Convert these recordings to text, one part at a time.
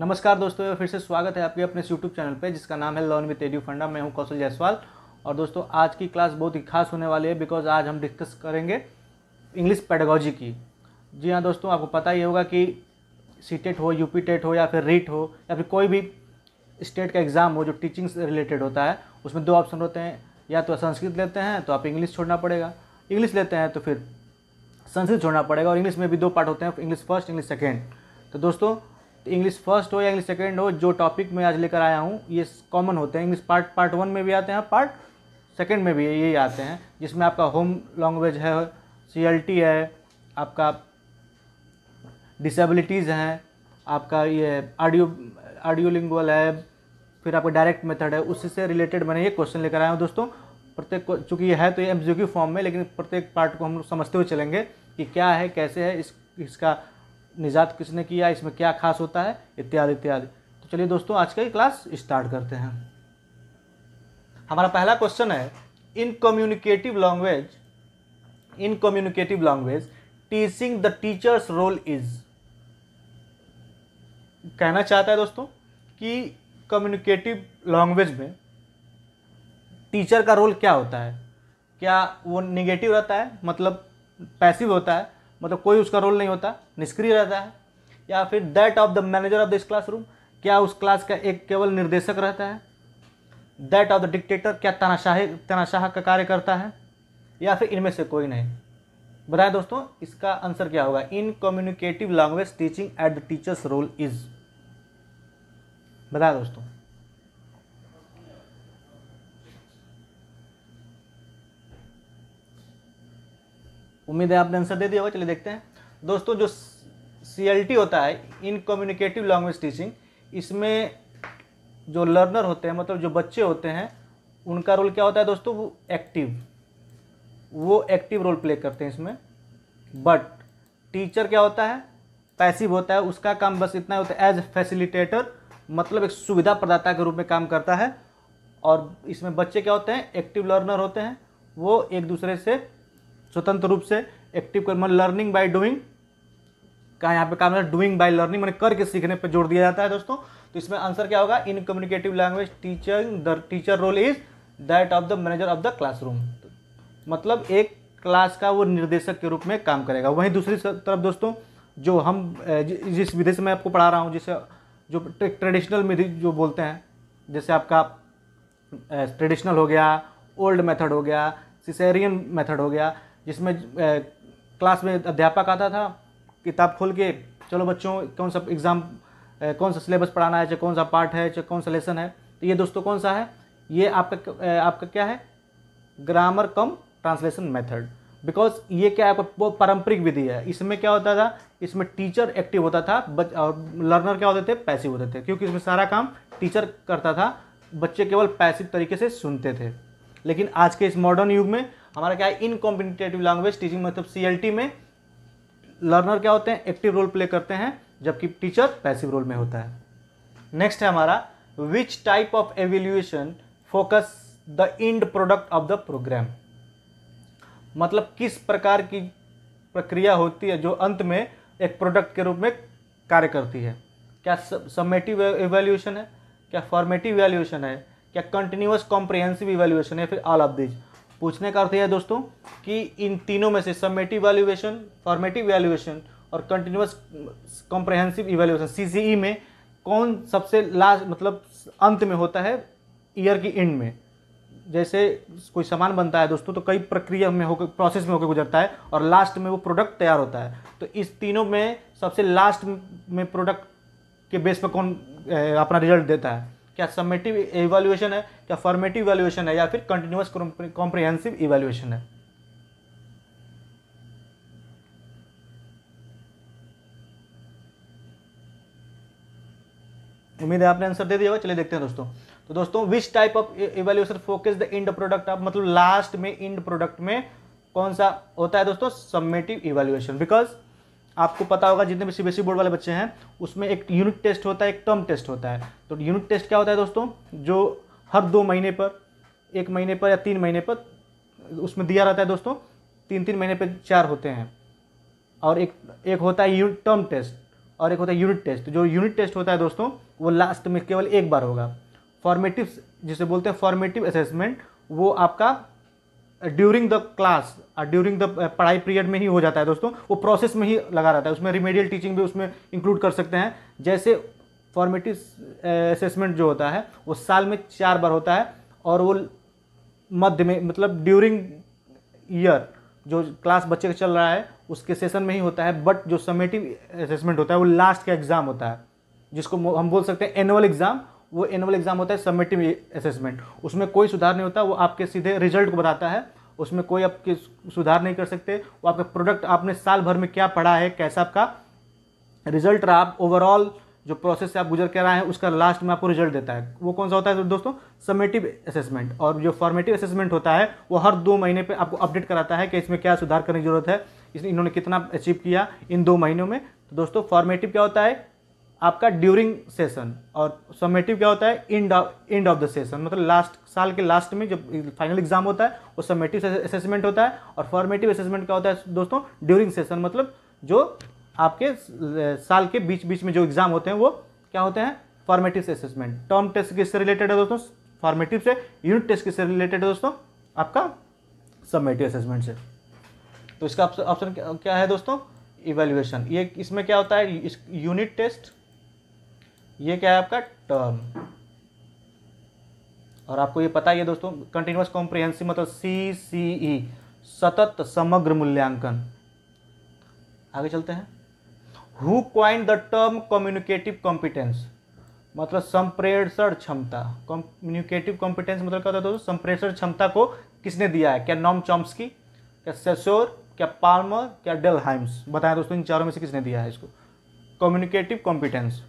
नमस्कार दोस्तों, फिर से स्वागत है आपके अपने YouTube चैनल पे जिसका नाम है लर्न विद एडू फंडा। मैं हूं कौशल जायसवाल और दोस्तों आज की क्लास बहुत ही खास होने वाली है बिकॉज आज हम डिस्कस करेंगे इंग्लिश पेडागॉजी की। जी हाँ दोस्तों, आपको पता ही होगा कि सीटेट हो, यूपी टेट हो या फिर रीट हो या फिर कोई भी स्टेट का एग्ज़ाम हो जो टीचिंग से रिलेटेड होता है, उसमें दो ऑप्शन होते हैं, या तो संस्कृत लेते हैं तो आप इंग्लिश छोड़ना पड़ेगा, इंग्लिश लेते हैं तो फिर संस्कृत छोड़ना पड़ेगा। और इंग्लिश में भी दो पार्ट होते हैं, इंग्लिश फर्स्ट, इंग्लिश सेकेंड। तो दोस्तों इंग्लिश फर्स्ट हो या इंग्लिश सेकेंड हो, जो टॉपिक मैं आज लेकर आया हूँ ये कॉमन होते हैं। इंग्लिश पार्ट वन में भी आते हैं, पार्ट सेकेंड में भी यही आते हैं, जिसमें आपका होम लैंग्वेज है, CLT है, आपका डिसेबिलिटीज़ हैं, आपका ये ऑडियो-लिंगुअल है, फिर आपका डायरेक्ट मेथड है। उससे रिलेटेड मैंने ये क्वेश्चन लेकर आया हूँ दोस्तों। प्रत्येक चूँकि ये है तो ये MCQ फॉर्म में, लेकिन प्रत्येक पार्ट को हम लोग समझते हुए चलेंगे कि क्या है, कैसे है, इसका निजात किसने किया, इसमें क्या खास होता है, इत्यादि इत्यादि। तो चलिए दोस्तों आज का ये क्लास स्टार्ट करते हैं। हमारा पहला क्वेश्चन है, in communicative language teaching the teachers role is. कहना चाहता है दोस्तों कि कम्युनिकेटिव लैंग्वेज में टीचर का रोल क्या होता है। क्या वो निगेटिव रहता है, मतलब पैसिव होता है, मतलब कोई उसका रोल नहीं होता, निष्क्रिय रहता है, या फिर that of the manager of this classroom, क्या उस क्लास का एक केवल निर्देशक रहता है, दैट ऑफ द डिक्टेटर, क्या तानाशाह का कार्य करता है, या फिर इनमें से कोई नहीं। बताएं दोस्तों इसका आंसर क्या होगा। In communicative language teaching at the teachers role is. बताएं दोस्तों। उम्मीद है आपने आंसर दे दिया होगा। चलिए देखते हैं दोस्तों, जो CLT होता है, इन कम्युनिकेटिव लैंग्वेज टीचिंग, इसमें जो लर्नर होते हैं, मतलब जो बच्चे होते हैं, उनका रोल क्या होता है दोस्तों, वो एक्टिव रोल प्ले करते हैं इसमें। बट टीचर क्या होता है, पैसिव होता है, उसका काम बस इतना होता है एज फैसिलिटेटर, मतलब एक सुविधा प्रदाता के रूप में काम करता है। और इसमें बच्चे क्या होते हैं, एक्टिव लर्नर होते हैं, वो एक दूसरे से स्वतंत्र रूप से एक्टिव कर, मतलब लर्निंग बाय डूइंग का यहाँ पे काम है, डूइंग बाय लर्निंग मैंने करके सीखने पे जोड़ दिया जाता है दोस्तों। तो इसमें आंसर क्या होगा, in communicative language teaching the teacher role is that of the manager of the classroom, मतलब एक क्लास का वो निर्देशक के रूप में काम करेगा। वहीं दूसरी तरफ दोस्तों, जो हम जिस विधि से मैं आपको पढ़ा रहा हूँ, जिसे जो ट्रेडिशनल विधि जो बोलते हैं, जैसे आपका ट्रेडिशनल हो गया, ओल्ड मेथड हो गया, सिसेरियन मेथड हो गया, जिसमें क्लास में अध्यापक आता था, किताब खोल के, चलो बच्चों कौन सा एग्ज़ाम, कौन सा सिलेबस पढ़ाना है, चाहे कौन सा पार्ट है, चाहे कौन सा लेसन है। तो ये दोस्तों कौन सा है, ये आपका क्या है, grammar cum translation method. Because ये क्या है, बहुत पारंपरिक विधि है। इसमें क्या होता था, इसमें टीचर एक्टिव होता था और लर्नर क्या होते थे, पैसिव होते थे, क्योंकि इसमें सारा काम टीचर करता था, बच्चे केवल पैसिव तरीके से सुनते थे। लेकिन आज के इस मॉडर्न युग में हमारा क्या है, इन कॉम्पिटिटिव लैंग्वेज टीचिंग, मतलब CLT में लर्नर क्या होते हैं, एक्टिव रोल प्ले करते हैं, जबकि टीचर पैसिव रोल में होता है। नेक्स्ट है हमारा, which type of evaluation focus the end product of the programme, मतलब किस प्रकार की प्रक्रिया होती है जो अंत में एक प्रोडक्ट के रूप में कार्य करती है। क्या सम्मेटिव एवेल्यूएशन है, क्या फॉर्मेटिव एवेल्यूएशन है, क्या कंटिन्यूअस कॉम्प्रिहेंसिव एवेल्यूएशन है, फिर ऑल ऑफ दीज। पूछने का अर्थ यह है दोस्तों कि इन तीनों में से सम्मेटिव इवैल्यूएशन, फॉर्मेटिव इवैल्यूएशन और कंटिन्यूअस कॉम्प्रिहेंसिव इवैल्यूएशन CCE में कौन सबसे लास्ट, मतलब अंत में होता है, ईयर की एंड में। जैसे कोई सामान बनता है दोस्तों तो कई प्रक्रिया में होकर, प्रोसेस में होकर गुजरता है और लास्ट में वो प्रोडक्ट तैयार होता है। तो इस तीनों में सबसे लास्ट में प्रोडक्ट के बेस पर कौन अपना रिजल्ट देता है, क्या सम्मेटिव इवैल्यूएशन है, क्या फॉर्मेटिव इवैल्यूएशन है, या फिर कंटिन्यूअस कॉम्प्रिहेंसिव इवैल्यूएशन है। उम्मीद है आपने आंसर दे दिया होगा। चलिए देखते हैं दोस्तों। तो दोस्तों which type of evaluation focus the end product of, मतलब लास्ट में एंड प्रोडक्ट में कौन सा होता है दोस्तों, सम्मेटिव इवैल्यूएशन। बिकॉज आपको पता होगा जितने भी सीबीएसई बोर्ड वाले बच्चे हैं उसमें एक यूनिट टेस्ट होता है, एक टर्म टेस्ट होता है। तो यूनिट टेस्ट क्या होता है दोस्तों, जो हर 2 महीने पर, 1 महीने पर या 3 महीने पर उसमें दिया रहता है दोस्तों। 3-3 महीने पर 4 होते हैं, और एक होता है यूनिट टर्म टेस्ट और एक होता है यूनिट टेस्ट। जो यूनिट टेस्ट होता है दोस्तों वो लास्ट में केवल एक बार होगा। फॉर्मेटिव जिसे बोलते हैं फॉर्मेटिव असेसमेंट, वो आपका ड्यूरिंग द क्लास और ड्यूरिंग द पढ़ाई पीरियड में ही हो जाता है दोस्तों, वो प्रोसेस में ही लगा रहता है। उसमें रिमेडियल टीचिंग भी उसमें इंक्लूड कर सकते हैं। जैसे फॉर्मेटिव असेसमेंट जो होता है वो साल में 4 बार होता है, और वो मध्य में मतलब ड्यूरिंग ईयर जो क्लास बच्चे का चल रहा है उसके सेशन में ही होता है। बट जो समेटिव असेसमेंट होता है वो लास्ट का एग्ज़ाम होता है, जिसको हम बोल सकते हैं एनुअल एग्ज़ाम। वो एनुअल एग्ज़ाम होता है समेटिव असेसमेंट, उसमें कोई सुधार नहीं होता, वो आपके सीधे रिजल्ट को बताता है, उसमें कोई आपके सुधार नहीं कर सकते। वो आपका प्रोडक्ट, आपने साल भर में क्या पढ़ा है, कैसा आपका रिजल्ट रहा, आप ओवरऑल जो प्रोसेस से आप गुजर कर रहे हैं उसका लास्ट में आपको रिजल्ट देता है। वो कौन सा होता है दोस्तों, समेटिव असेसमेंट। और जो फॉर्मेटिव असेसमेंट होता है वो हर 2 महीने पे आपको अपडेट कराता है कि इसमें क्या सुधार करने की ज़रूरत है, इसने इन्होंने कितना अचीव किया इन 2 महीनों में। तो दोस्तों फॉर्मेटिव क्या होता है आपका ड्यूरिंग सेशन, और समेटिव क्या होता है एंड ऑफ द सेशन, मतलब लास्ट, साल के लास्ट में जब फाइनल एग्जाम होता है वो समेटिव असेसमेंट होता है। और फॉर्मेटिव असेसमेंट क्या होता है दोस्तों, ड्यूरिंग सेशन, मतलब जो आपके साल के बीच बीच में जो एग्जाम होते हैं वो क्या होते हैं, फॉर्मेटिव असेसमेंट। टर्म टेस्ट किससे रिलेटेड है दोस्तों, फॉर्मेटिव से। यूनिट टेस्ट किससे रिलेटेड है दोस्तों, आपका समेटिव असेसमेंट से। तो इसका ऑप्शन क्या है दोस्तों, इवेल्युएशन। ये इसमें क्या होता है, यूनिट टेस्ट, ये क्या है आपका टर्म। और आपको ये पता ही है दोस्तों, कंटिन्यूअस कॉम्प्रिहेंसिव मतलब CCE, सतत समग्र मूल्यांकन। आगे चलते हैं। Who coin the term communicative competence, मतलब संप्रेषण क्षमता। कम्युनिकेटिव कॉम्पिटेंस मतलब क्या होता है दोस्तों, संप्रेषण क्षमता को किसने दिया है। क्या नॉम चॉम्स्की, क्या सेशोर, क्या पाल्मर, क्या डेल हाइम्स, बताएं दोस्तों इन चारों में से किसने दिया है इसको, कम्युनिकेटिव कॉम्पिटेंस।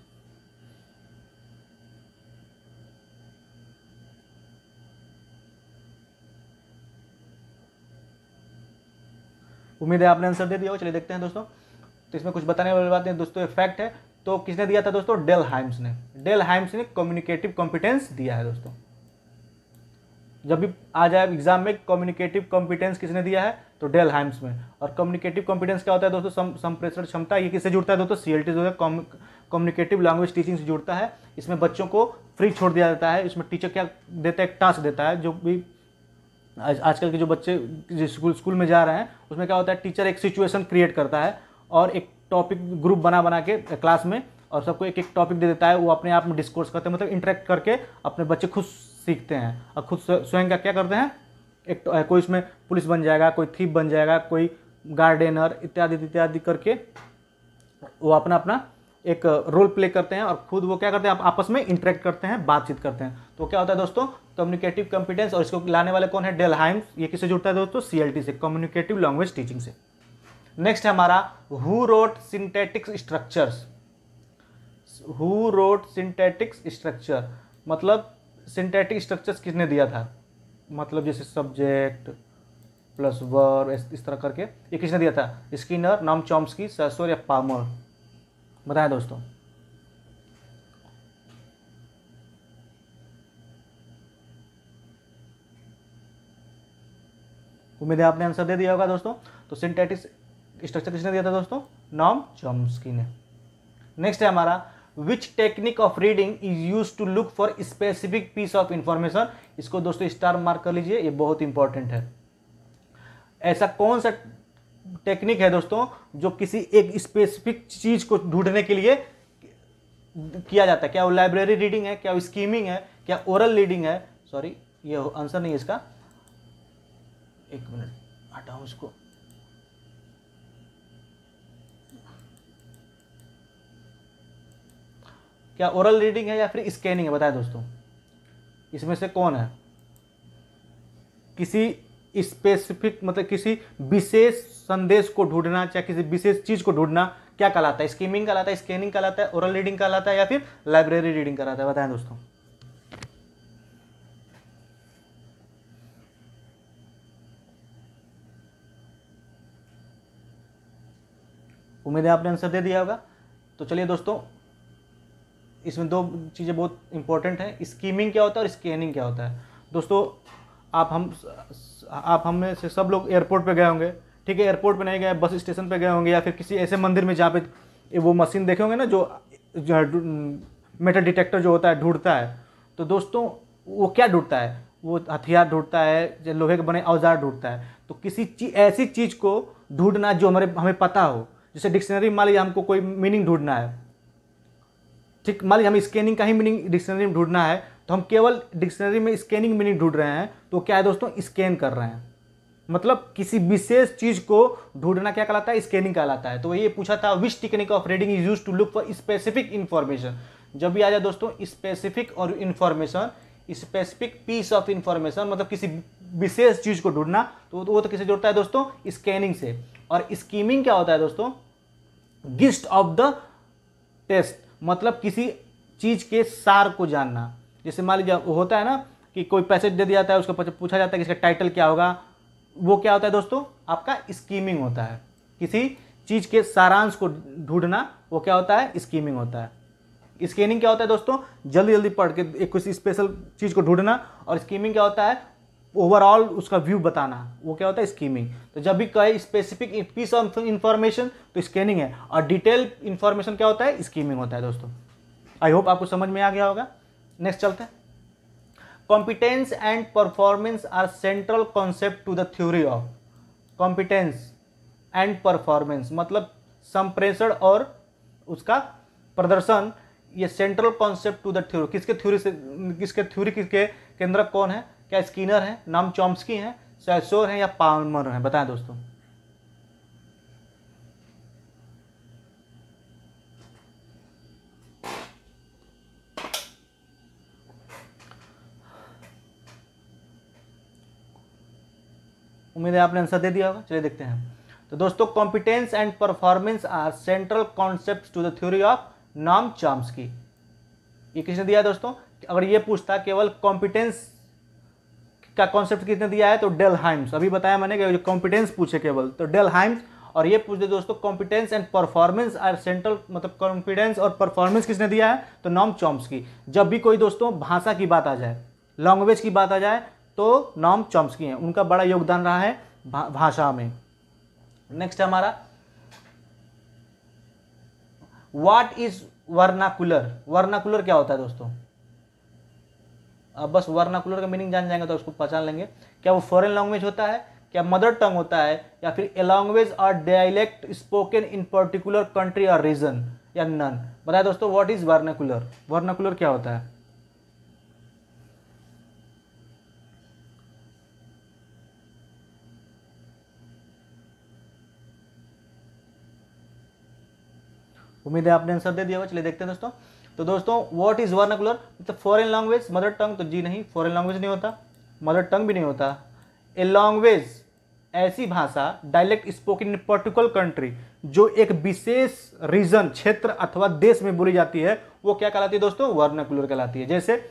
उम्मीद है आपने आंसर दे दिया हो। चलिए देखते हैं दोस्तों, तो इसमें कुछ बताने वाली बात नहीं दोस्तों, ये फैक्ट है। तो किसने दिया था दोस्तों, डेल हाइम्स ने। डेल हाइम्स ने कम्युनिकेटिव कॉम्पिटेंस दिया है दोस्तों। जब भी आ जाए एग्जाम में कम्युनिकेटिव कॉम्पिटेंस किसने दिया है, तो डेल हाइम्स में। और कम्युनिकेटिव कॉम्पिटेंस क्या होता है दोस्तों, संप्रेषण क्षमता। ये किससे जुड़ता है दोस्तों, CLT जो है कम्युनिकेटिव लैंग्वेज टीचिंग से जुड़ता है। इसमें बच्चों को फ्री छोड़ दिया जाता है। इसमें टीचर क्या देता है, एक टास्क देता है। जो भी आजकल के जो बच्चे जिस स्कूल में जा रहे हैं उसमें क्या होता है, टीचर एक सिचुएशन क्रिएट करता है और एक टॉपिक ग्रुप बना के क्लास में, और सबको एक एक टॉपिक दे देता है। वो अपने आप में डिस्कोर्स करते हैं, मतलब इंटरेक्ट करके अपने बच्चे खुद सीखते हैं और खुद स्वयं का क्या करते हैं। एक कोई इसमें पुलिस बन जाएगा, कोई थीप बन जाएगा, कोई गार्डनर इत्यादि इत्यादि करके वो अपना अपना एक रोल प्ले करते हैं और खुद वो क्या करते हैं, आपस में इंटरेक्ट करते हैं, बातचीत करते हैं। तो क्या होता है दोस्तों, कम्युनिकेटिव कॉम्पिटेंस। और इसको लाने वाले कौन है, डेल हाइम्स। ये किससे जुड़ता है दोस्तों, CLT से, कम्युनिकेटिव लैंग्वेज टीचिंग से। नेक्स्ट है हमारा who wrote syntactic structures. Who wrote syntactic structure, मतलब सिंटैटिक स्ट्रक्चर्स किसने दिया था, मतलब जैसे सब्जेक्ट प्लस वर्ब इस तरह करके, ये किसने दिया था, स्किनर, नॉम चॉम्स्की, सेशोर या पामर, बताएं दोस्तों। उम्मीद है आपने आंसर दे दिया होगा दोस्तों। तो सिंटैटिक स्ट्रक्चर किसने दिया था दोस्तों, नॉम चॉम्स्की ने। नेक्स्ट है हमारा which technique of reading is use to look for specific piece of information. इसको दोस्तों स्टार मार्क कर लीजिए, ये बहुत इंपॉर्टेंट है। ऐसा कौन सा टेक्निक है दोस्तों जो किसी एक स्पेसिफिक चीज को ढूंढने के लिए किया जाता है। क्या वो लाइब्रेरी रीडिंग है, क्या वो स्कीमिंग है, क्या ओरल रीडिंग है। सॉरी ये आंसर नहीं है इसका, 1 मिनट हटाऊं इसको। क्या ओरल रीडिंग है या फिर स्कैनिंग है, बताएं दोस्तों इसमें से कौन है। किसी स्पेसिफिक मतलब किसी विशेष संदेश को ढूंढना, चाहे किसी विशेष चीज को ढूंढना, क्या कहलाता है, स्किमिंग कहलाता है, स्कैनिंग कहलाता है, ओरल रीडिंग कहलाता है या फिर लाइब्रेरी रीडिंग कहलाता है, बताएं दोस्तों। उम्मीद है आपने आंसर दे दिया होगा। तो चलिए दोस्तों, इसमें दो चीज़ें बहुत इंपॉर्टेंट हैं, स्कीमिंग क्या होता है और स्कैनिंग क्या होता है। दोस्तों आप हमें से सब लोग एयरपोर्ट पे गए होंगे, ठीक है, एयरपोर्ट पे नहीं गए, बस स्टेशन पे गए होंगे, या फिर किसी ऐसे मंदिर में जहाँ पे वो मशीन देखे होंगे ना जो मेटल डिटेक्टर जो होता है ढूंढता है। तो दोस्तों वो क्या ढूंढता है, वो हथियार ढूंढता है, लोहे के बने औजार ढूंढता है। तो किसी ऐसी चीज़ को ढूंढना जो हमें पता हो, जैसे डिक्शनरी मान लीजिए हमको कोई मीनिंग ढूंढना है, ठीक, मान लीजिए हमें स्कैनिंग का ही मीनिंग डिक्शनरी में ढूंढना है, तो हम केवल डिक्शनरी में स्कैनिंग मीनिंग ढूंढ रहे हैं। तो क्या है दोस्तों, स्कैन कर रहे हैं, मतलब किसी विशेष चीज़ को ढूंढना क्या कहलाता है, स्कैनिंग कहलाता है। तो ये पूछा था, which technique of reading is use to look for specific information. जब भी आ जाए दोस्तों स्पेसिफिक और information, specific piece of information, मतलब किसी विशेष चीज़ को ढूंढना, तो वो तो किसे जोड़ता है दोस्तों, स्कैनिंग से। और स्कीमिंग क्या होता है दोस्तों, गिस्ट ऑफ द टेस्ट, मतलब किसी चीज़ के सार को जानना। जैसे मान लीजिए होता है ना कि कोई पैसेज दे दिया जाता है, उसको पूछा जाता है कि इसका टाइटल क्या होगा, वो क्या होता है दोस्तों, आपका स्कीमिंग होता है। किसी चीज़ के सारांश को ढूंढना, वो क्या होता है, स्कीमिंग होता है। स्कैनिंग क्या होता है दोस्तों, जल्दी जल्दी पढ़ के एक कुछ स्पेशल चीज़ को ढूंढना। और स्कीमिंग क्या होता है, ओवरऑल उसका व्यू बताना, वो क्या होता है, स्कीमिंग। तो जब भी कहे स्पेसिफिक पीस ऑफ इन्फॉर्मेशन तो स्कैनिंग है, और डिटेल इन्फॉर्मेशन क्या होता है, स्कीमिंग होता है। दोस्तों आई होप आपको समझ में आ गया होगा। नेक्स्ट चलते हैं, competence and performance are central concept to the theory of. Competence and performance मतलब संप्रेषण और उसका प्रदर्शन, ये central concept to the theory. किसके थ्योरी से, किसके थ्योरी किसके केंद्रक कौन है, क्या स्किनर है, नाम चॉम्स्की है, सैसोर है, या पामर है, बताएं दोस्तों। उम्मीद है आपने आंसर दे दिया होगा। चलिए देखते हैं। तो दोस्तों competence and performance are central concept to the theory of, नाम चॉम्स्की। ये किसने दिया है दोस्तों, अगर ये पूछता केवल कॉम्पिटेंस का कॉन्सेप्ट किसने दिया है, तो डेल हाइम्स। अभी बताया मैंने कि जो कॉम्पिटेंस पूछे केवल, तो डेल हाइम्स। और ये पूछ दे दोस्तों competence and performance are central, मतलब कॉम्पिटेंस और परफॉर्मेंस किसने दिया है, तो नॉम चॉम्स्की। जब भी कोई दोस्तों भाषा की बात आ जाए, लैंग्वेज की बात आ जाए, तो नॉम चॉम्स्की हैं, उनका बड़ा योगदान रहा है भाषा में। नेक्स्ट हमारा, व्हाट इज वर्नाकुलर। वर्नाकुलर क्या होता है दोस्तों, अब बस वर्नाकुलर का मीनिंग जान जाएंगे तो उसको पहचान लेंगे। क्या वो फॉरेन लैंग्वेज होता है, क्या मदर टंग होता है, या फिर ए लैंग्वेज और dialect spoken in particular country और रीजन, या नन। बताए दोस्तों व्हाट इज वर्नाकुलर, वर्नाकुलर क्या होता है। उम्मीद है आपने आंसर दे दिया होगा। चलिए देखते हैं दोस्तों। तो दोस्तों व्हाट इज वर्नाकुलर, मतलब फॉरेन लैंग्वेज, मदर टंग, तो जी नहीं, फॉरेन लैंग्वेज नहीं होता, मदर टंग भी नहीं होता। ए लैंग्वेज ऐसी भाषा, dialect spoken in particular country, जो एक विशेष रीजन, क्षेत्र अथवा देश में बोली जाती है, वो क्या कहलाती है दोस्तों, वर्नाकुलर कहलाती है। जैसे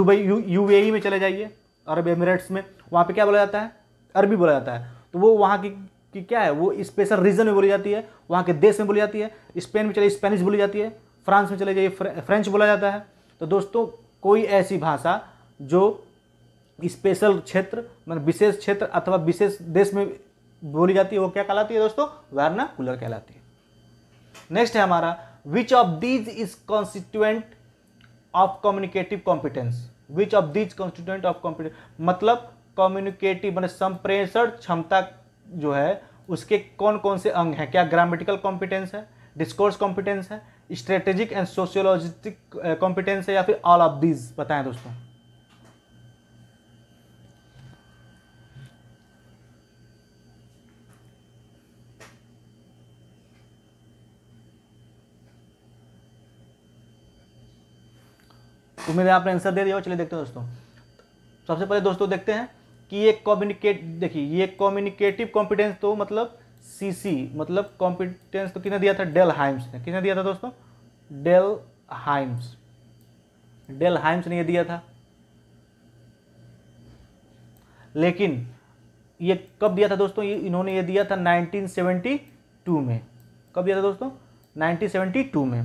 दुबई यूएई में चले जाइए, अरब एमिरेट्स में, वहाँ पर क्या बोला जाता है, अरबी बोला जाता है। तो वो वहाँ की क्या है, वो स्पेशल रीजन में बोली जाती है, वहाँ के देश में बोली जाती है। स्पेन में चले स्पेनिश बोली जाती है, फ्रांस में चले जाइए फ्रेंच बोला जाता है। तो दोस्तों कोई ऐसी भाषा जो स्पेशल क्षेत्र, मतलब विशेष क्षेत्र अथवा विशेष देश में बोली जाती है, वो क्या कहलाती है दोस्तों, वर्नाकुलर कहलाती है। नेक्स्ट है हमारा, which of these is constituent of communicative competence. Which of these constituent of competence, मतलब कम्युनिकेटिव मैंने संप्रेषण क्षमता जो है उसके कौन कौन से अंग हैं। क्या ग्रामेटिकल कॉम्पिटेंस है, डिस्कोर्स कॉम्पिटेंस है, स्ट्रेटेजिक एंड सोशियोलॉजिक कॉम्पिटेंस है, या फिर ऑल ऑफ दीज। बताएं दोस्तों। उम्मीद है आपने आंसर दे दिया। चलिए देखते हैं दोस्तों। सबसे पहले दोस्तों देखते हैं कि ये कम्युनिकेट, देखिए ये कम्युनिकेटिव कॉम्पिटेंस, तो मतलब सीसी, मतलब कॉम्पिटेंस तो किसने दिया था, डेल हाइम्स ने। किसने दिया था दोस्तों, डेल हाइम्स, डेल हाइम्स ने ये दिया था। लेकिन ये कब दिया था दोस्तों, ये इन्होंने ये दिया था 1972 में। कब दिया था दोस्तों 1972 में।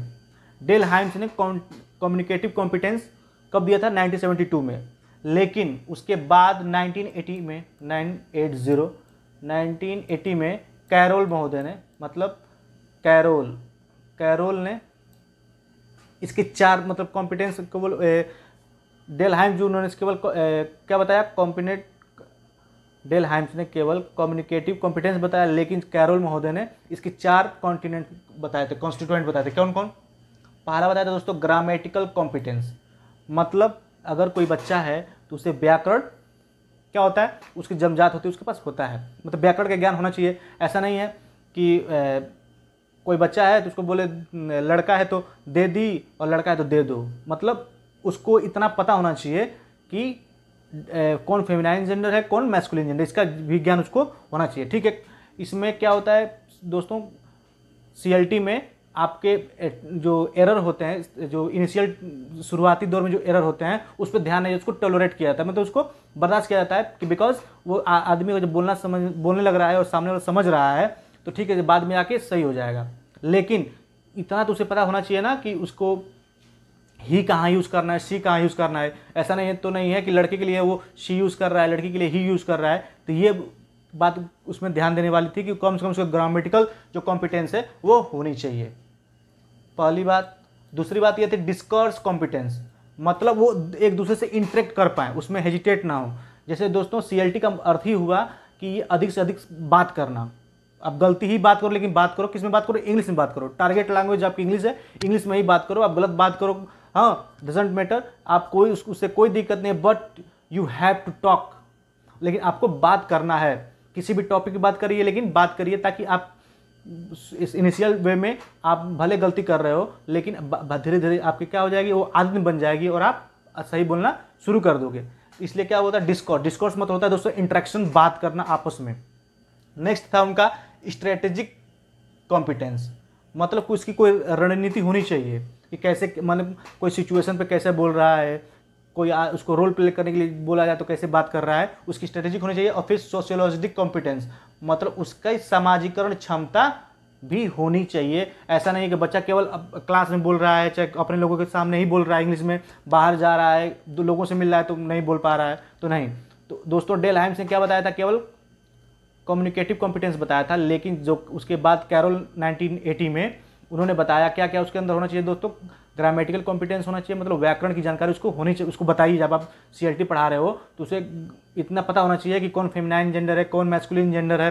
डेल हाइम्स ने कम्युनिकेटिव कॉम्पिटेंस कब दिया था 1972 में, लेकिन उसके बाद 1980 में कैरोल महोदय ने, मतलब कैरोल ने इसके चार मतलब कॉम्पिटेंस केवल डेल हाइम्स जो उन्होंने केवल क्या बताया डेल हाइम्स ने केवल कम्युनिकेटिव कॉम्पिटेंस बताया, लेकिन कैरोल महोदय ने इसके चार कॉन्टिनेंट बताए थे, कॉन्स्टिट्यूएंट बताए थे। कौन कौन? पहला बताया था दोस्तों ग्रामेटिकल कॉम्पिटेंस, मतलब अगर कोई बच्चा है तो उसे व्याकरण क्या होता है, उसकी जन्मजात होती है, उसके पास होता है, मतलब व्याकरण का ज्ञान होना चाहिए। ऐसा नहीं है कि कोई बच्चा है तो उसको बोले लड़का है तो दे दी और लड़का है तो दे दो, मतलब उसको इतना पता होना चाहिए कि कौन फेमिनाइन जेंडर है कौन मैस्कुलिन जेंडर, इसका भी ज्ञान उसको होना चाहिए। ठीक है, इसमें क्या होता है दोस्तों सीएलटी में आपके जो एरर होते हैं, जो इनिशियल शुरुआती दौर में जो एरर होते हैं उस पर ध्यान नहीं, उसको टॉलरेट किया जाता है, मतलब उसको बर्दाश्त किया जाता है कि बिकॉज वो आदमी को जब बोलने लग रहा है और सामने वाला समझ रहा है तो ठीक है बाद में आके सही हो जाएगा। लेकिन इतना तो उसे पता होना चाहिए ना कि उसको ही कहाँ यूज़ करना है, शी कहाँ यूज़ करना है। ऐसा नहीं है तो नहीं है कि लड़के के लिए वो शी यूज़ कर रहा है, लड़की के लिए ही यूज़ कर रहा है, तो ये बात उसमें ध्यान देने वाली थी कि कम से कम उसका ग्रामेटिकल जो कॉम्पिटेंस है वो होनी चाहिए, पहली बात। दूसरी बात ये थी डिस्कर्स कॉम्पिटेंस, मतलब वो एक दूसरे से इंटरेक्ट कर पाएँ, उसमें हेजिटेट ना हो। जैसे दोस्तों CLT का अर्थ ही हुआ कि ये अधिक से अधिक बात करना, आप गलती ही बात करो, लेकिन बात करो किस में बात करो, इंग्लिश में बात करो, टारगेट लैंग्वेज आपकी इंग्लिश है इंग्लिश में ही बात करो, आप गलत बात करो हाँ डजेंट मैटर, आप कोई उससे कोई दिक्कत नहीं है, but you have to talk, लेकिन आपको बात करना है, किसी भी टॉपिक की बात करिए लेकिन बात करिए, ताकि आप इस इनिशियल वे में आप भले गलती कर रहे हो लेकिन धीरे धीरे आपकी क्या हो जाएगी वो आदत बन जाएगी और आप सही बोलना शुरू कर दोगे। इसलिए क्या होता है डिस्कोर्स मतलब होता है दोस्तों इंटरेक्शन, बात करना आपस में। नेक्स्ट था उनका स्ट्रेटेजिक कॉम्पिटेंस, मतलब कुछ की कोई रणनीति होनी चाहिए कि कैसे मतलब कोई सिचुएशन पे कैसे बोल रहा है, कोई उसको रोल प्ले करने के लिए बोला जाए तो कैसे बात कर रहा है, उसकी स्ट्रेटेजिक होनी चाहिए। और फिर सोशियोलॉजिकल कॉम्पिटेंस, मतलब उसका सामाजिकरण क्षमता भी होनी चाहिए। ऐसा नहीं कि बच्चा केवल क्लास में बोल रहा है, चाहे अपने लोगों के सामने ही बोल रहा है इंग्लिश में, बाहर जा रहा है लोगों से मिल रहा है तो नहीं बोल पा रहा है, तो नहीं। तो दोस्तों डेल हाइम्स ने क्या बताया था, केवल कम्युनिकेटिव कॉम्पिटेंस बताया था, लेकिन जो उसके बाद कैरोल 1980 में उन्होंने बताया क्या क्या उसके अंदर होना चाहिए दोस्तों, ग्रामेटिकल कॉम्पिटेंस होना चाहिए, मतलब व्याकरण की जानकारी उसको होनी चाहिए, उसको बताइए जब आप CLT पढ़ा रहे हो तो उसे इतना पता होना चाहिए कि कौन फेमिनाइन जेंडर है कौन मैस्कुलिन जेंडर है,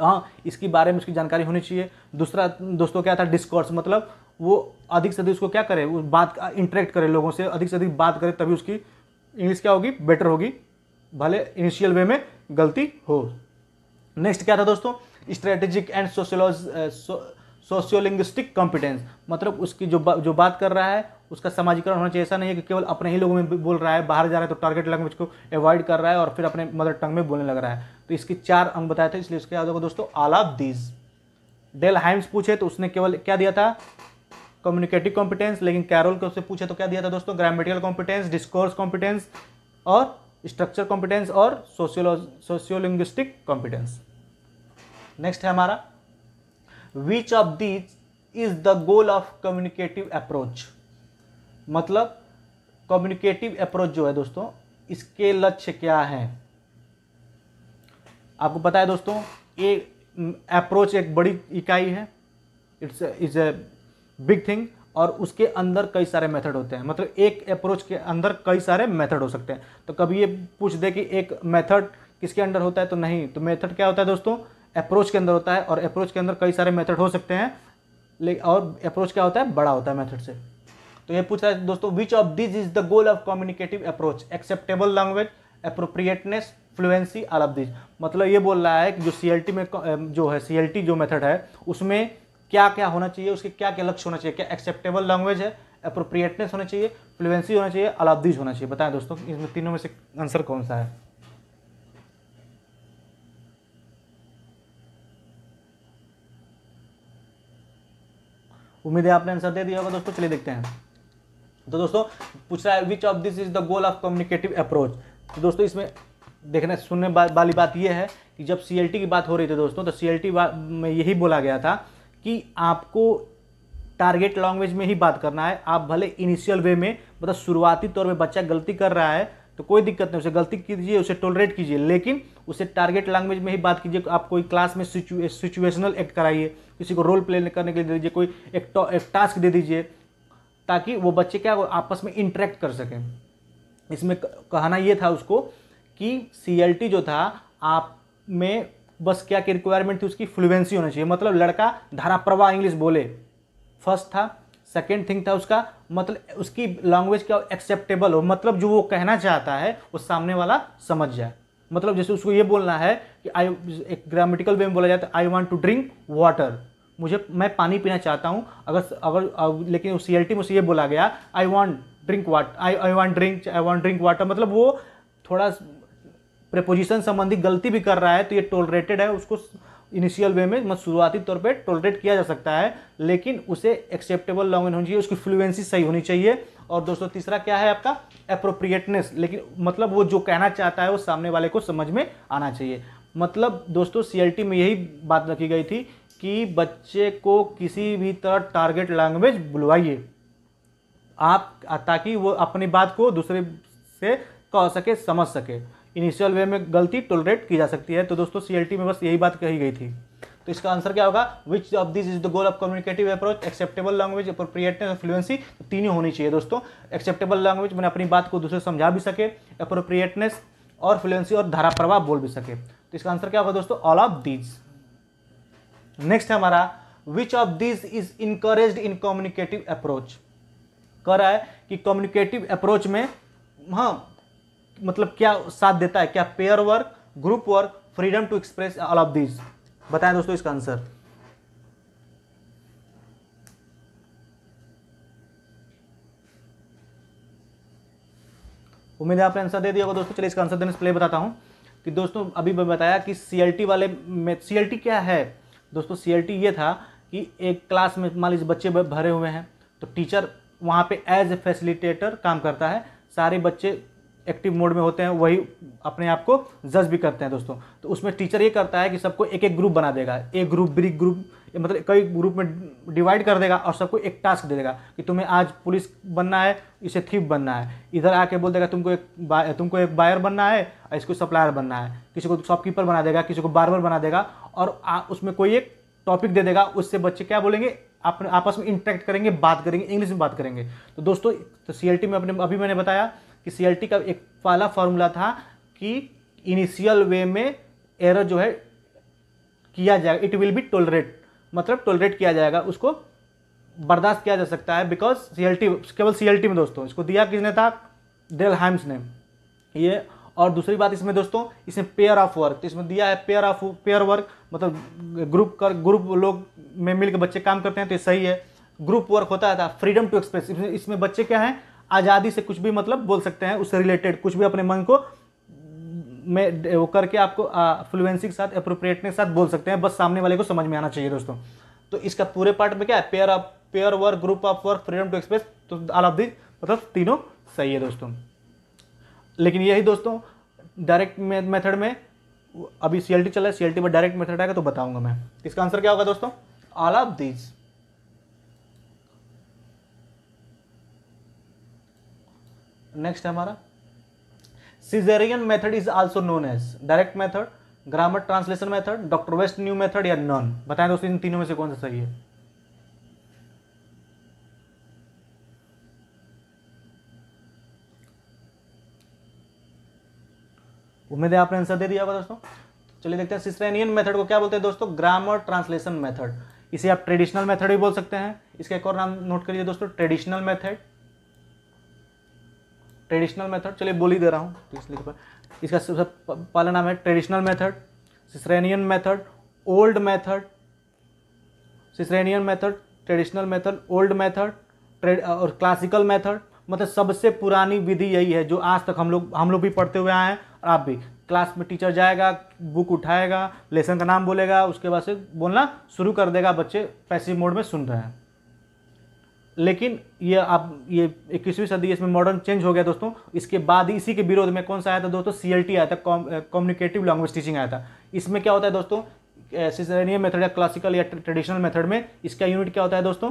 हाँ इसके बारे में उसकी जानकारी होनी चाहिए। दूसरा दोस्तों क्या था डिस्कोर्स, मतलब वो अधिक से अधिक उसको क्या करे, वो बात इंटरेक्ट करे लोगों से अधिक बात करे, तभी उसकी इंग्लिश क्या होगी बेटर होगी, भले इनिशियल वे में गलती हो। नेक्स्ट क्या था दोस्तों स्ट्रेटेजिक एंड सोशियोलिंग्विस्टिक कॉम्पिटेंस, मतलब उसकी जो बात कर रहा है उसका सामाजिकरण होना चाहिए। ऐसा नहीं है कि केवल अपने ही लोगों में बोल रहा है, बाहर जा रहा है तो टारगेट लैंग्वेज को अवॉइड कर रहा है और फिर अपने मदर टंग में बोलने लग रहा है। तो इसके चार अंग बताए थे, इसलिए उसके याद होगा दोस्तों all of these. Dell Hymes पूछे तो उसने केवल क्या दिया था कम्युनिकेटिव कॉम्पिटेंस, लेकिन कैरोल को उससे पूछे तो क्या दिया था दोस्तों ग्रामेटिकल कॉम्पिटेंस, डिस्कोर्स कॉम्पिटेंस और स्ट्रक्चर कॉम्पिटेंस और सोशियोलिंग्विस्टिक कॉम्पिटेंस। नेक्स्ट है हमारा which of these is the goal of communicative approach, मतलब कम्युनिकेटिव अप्रोच जो है दोस्तों इसके लक्ष्य क्या है। आपको पता है दोस्तों ये अप्रोच एक बड़ी इकाई है, इट्स ए बिग थिंग, और उसके अंदर कई सारे मेथड होते हैं, मतलब एक अप्रोच के अंदर कई सारे मेथड हो सकते हैं। तो कभी ये पूछ दे कि एक मेथड किसके अंडर होता है तो नहीं, तो मेथड क्या होता है दोस्तों अप्रोच के अंदर होता है, और अप्रोच के अंदर कई सारे मेथड हो सकते हैं, लेकिन और अप्रोच क्या होता है बड़ा होता है मेथड से। तो ये पूछा है दोस्तों which of this is the goal of communicative approach, acceptable language, appropriateness, fluency, all of this. मतलब ये बोल रहा है कि जो CLT में जो है CLT जो मेथड है उसमें क्या क्या होना चाहिए, उसके क्या क्या लक्ष्य होना चाहिए, क्या एक्सेप्टेबल लैंग्वेज है, अप्रोप्रिएटनेस होना चाहिए, फ्लुएंसी होना चाहिए, ऑल ऑफ दिस होना चाहिए। बताएं दोस्तों इसमें तीनों में से आंसर कौन सा है। उम्मीद है आपने आंसर दे दिया होगा दोस्तों, चलिए देखते हैं। तो दोस्तों पूछ रहा है which of this is the goal of communicative approach. तो दोस्तों इसमें देखने सुनने वाली बात यह है कि जब CLT की बात हो रही थी दोस्तों तो CLT में यही बोला गया था कि आपको टारगेट लैंग्वेज में ही बात करना है। आप भले इनिशियल वे में, मतलब शुरुआती तौर में बच्चा गलती कर रहा है तो कोई दिक्कत नहीं, उसे गलती कीजिए, उसे टॉलरेट कीजिए, लेकिन उसे टारगेट लैंग्वेज में ही बात कीजिए। आप कोई क्लास में सिचुएशनल एक्ट कराइए, किसी को रोल प्ले करने के लिए दे दीजिए, कोई एक टास्क दे दीजिए, ताकि वो बच्चे क्या आपस में इंटरेक्ट कर सकें। इसमें कहना ये था उसको कि CLT जो था, आप में बस क्या की रिक्वायरमेंट थी, उसकी फ्लुएंसी होना चाहिए, मतलब लड़का धाराप्रवाह इंग्लिश बोले, फर्स्ट था। सेकेंड थिंग था उसका, मतलब उसकी लैंग्वेज क्या एक्सेप्टेबल हो, मतलब जो वो कहना चाहता है वो सामने वाला समझ जाए। मतलब जैसे उसको ये बोलना है कि एक ग्रामेटिकल वे में बोला जाता है, I want to drink water, मैं पानी पीना चाहता हूँ। अगर लेकिन उस CLT में उसे ये बोला गया, आई वांट ड्रिंक वाटर, मतलब वो थोड़ा प्रेपोजिशन संबंधी गलती भी कर रहा है, तो ये टोलरेटेड है। उसको इनिशियल वे में, मतलब शुरुआती तौर पे टोलरेट किया जा सकता है, लेकिन उसे एक्सेप्टेबल लैंग्वेज होनी चाहिए, उसकी फ्लुएंसी सही होनी चाहिए। और दोस्तों तीसरा क्या है आपका, एप्रोप्रिएटनेस, लेकिन मतलब वो जो कहना चाहता है वो सामने वाले को समझ में आना चाहिए। मतलब दोस्तों CLT में यही बात रखी गई थी कि बच्चे को किसी भी तरह टारगेट लैंग्वेज बुलवाइए आप, ताकि वो अपनी बात को दूसरे से कह सके, समझ सके। इनिशियल वे में गलती टोलरेट की जा सकती है। तो दोस्तों CLT में बस यही बात कही गई थी। तो इसका आंसर क्या होगा, which of this is the goal of communicative approach, acceptable language, appropriateness और फ्लुएंसी, तीनों होनी चाहिए दोस्तों। एक्सेप्टेबल लैंग्वेज मैंने अपनी बात को दूसरे समझा भी सके, एप्रोप्रिएटनेस और फ्लुएंसी और धाराप्रवाह बोल भी सके। तो इसका आंसर क्या होगा दोस्तों, ऑल ऑफ दीज। नेक्स्ट है हमारा, which of this is encouraged in communicative approach. कह रहा है कि कम्युनिकेटिव अप्रोच में, हाँ मतलब क्या साथ देता है, क्या pair work, group work, freedom to express, all of this. बताएं दोस्तों इसका आंसर। उम्मीद है आपने आंसर दे दिया होगा दोस्तों। चलिए इसका आंसर देने से पहले बताता हूं कि दोस्तों अभी मैं बताया कि CLT वाले में, CLT क्या है दोस्तों, CLT ये था कि एक क्लास में मान लीजिए बच्चे भरे हुए हैं, तो टीचर वहाँ पे एज ए फैसिलिटेटर काम करता है, सारे बच्चे एक्टिव मोड में होते हैं, वही अपने आप को जज भी करते हैं दोस्तों। तो उसमें टीचर ये करता है कि सबको एक एक ग्रुप बना देगा, एक ग्रुप, बी ग्रुप, मतलब कई ग्रुप में डिवाइड कर देगा और सबको एक टास्क दे देगा कि तुम्हें आज पुलिस बनना है, इसे थीफ बनना है, इधर आके बोल देगा तुमको एक बायर बनना है और इसको सप्लायर बनना है, किसी को शॉपकीपर बना देगा, किसी को बार्बर बना देगा, और उसमें कोई एक टॉपिक दे देगा। उससे बच्चे क्या बोलेंगे, आपस में इंटरेक्ट करेंगे, बात करेंगे, इंग्लिश में बात करेंगे। तो दोस्तों CLT में अपने अभी मैंने बताया कि CLT का एक पहला फार्मूला था कि इनिशियल वे में एरर जो है किया जाएगा, इट विल बी टोलरेट, मतलब टोलरेट किया जाएगा, उसको बर्दाश्त किया जा सकता है। बिकॉज CLT, केवल CLT में दोस्तों, इसको दिया किसने था, डेल हाइम्स ने ये। और दूसरी बात इसमें दोस्तों, इसमें पेयर ऑफ वर्क, तो इसमें दिया है पेयर वर्क, मतलब ग्रुप लोग में मिलकर बच्चे काम करते हैं, तो ये सही है। ग्रुप वर्क होता था फ्रीडम टू एक्सप्रेस, इसमें बच्चे क्या हैं, आज़ादी से कुछ भी मतलब बोल सकते हैं, उससे रिलेटेड कुछ भी अपने मन को में वो करके आपको फ्लुएंसी के साथ, एप्रोप्रिएटनेस के साथ बोल सकते हैं, बस सामने वाले को समझ में आना चाहिए दोस्तों। तो इसका पूरे पार्ट में क्या है, pair work, group of work, freedom to express, तो ऑल ऑफ दिस मतलब तीनों सही है दोस्तों। लेकिन यही दोस्तों डायरेक्ट मेथड में, अभी CLT चल रहा है, CLT पर डायरेक्ट मेथड आएगा तो बताऊंगा मैं। इसका आंसर क्या होगा दोस्तों, ऑल ऑफ दीज। नेक्स्ट है हमारा, caesarean method is also known as direct method, grammar translation method, doctor waste new method या नॉन। बताएं दोस्तों इन तीनों में से कौन सा सही है। उम्मीद है आपने आंसर दे दिया होगा दोस्तों। चलिए देखते हैं, सीजेरियन मेथड को क्या बोलते हैं दोस्तों, ग्रामर ट्रांसलेशन मेथड। इसे आप ट्रेडिशनल मेथड भी बोल सकते हैं। इसका एक और नाम नोट करिए दोस्तों, ट्रेडिशनल मेथड। चलिए बोल ही दे रहा हूँ तो इसलिए, इसका सबसे पहला नाम है traditional method, caesarean method, old method, caesarean method, traditional method, old method और क्लासिकल मेथड। मतलब सबसे पुरानी विधि यही है जो आज तक हम लोग भी पढ़ते हुए आए हैं, और आप भी। क्लास में टीचर जाएगा, बुक उठाएगा, लेसन का नाम बोलेगा, उसके बाद से बोलना शुरू कर देगा, बच्चे पैसिव मोड में सुन रहे हैं। लेकिन ये 21वीं सदी, इसमें मॉडर्न चेंज हो गया दोस्तों। इसके बाद इसी के विरोध में कौन सा आया था दोस्तों, CLT आया था, कम्युनिकेटिव लैंग्वेज टीचिंग आया था। इसमें क्या होता है दोस्तों, सिज़ेरियन मेथड या क्लासिकल या ट्रेडिशनल मेथड में इसका यूनिट क्या होता है दोस्तों,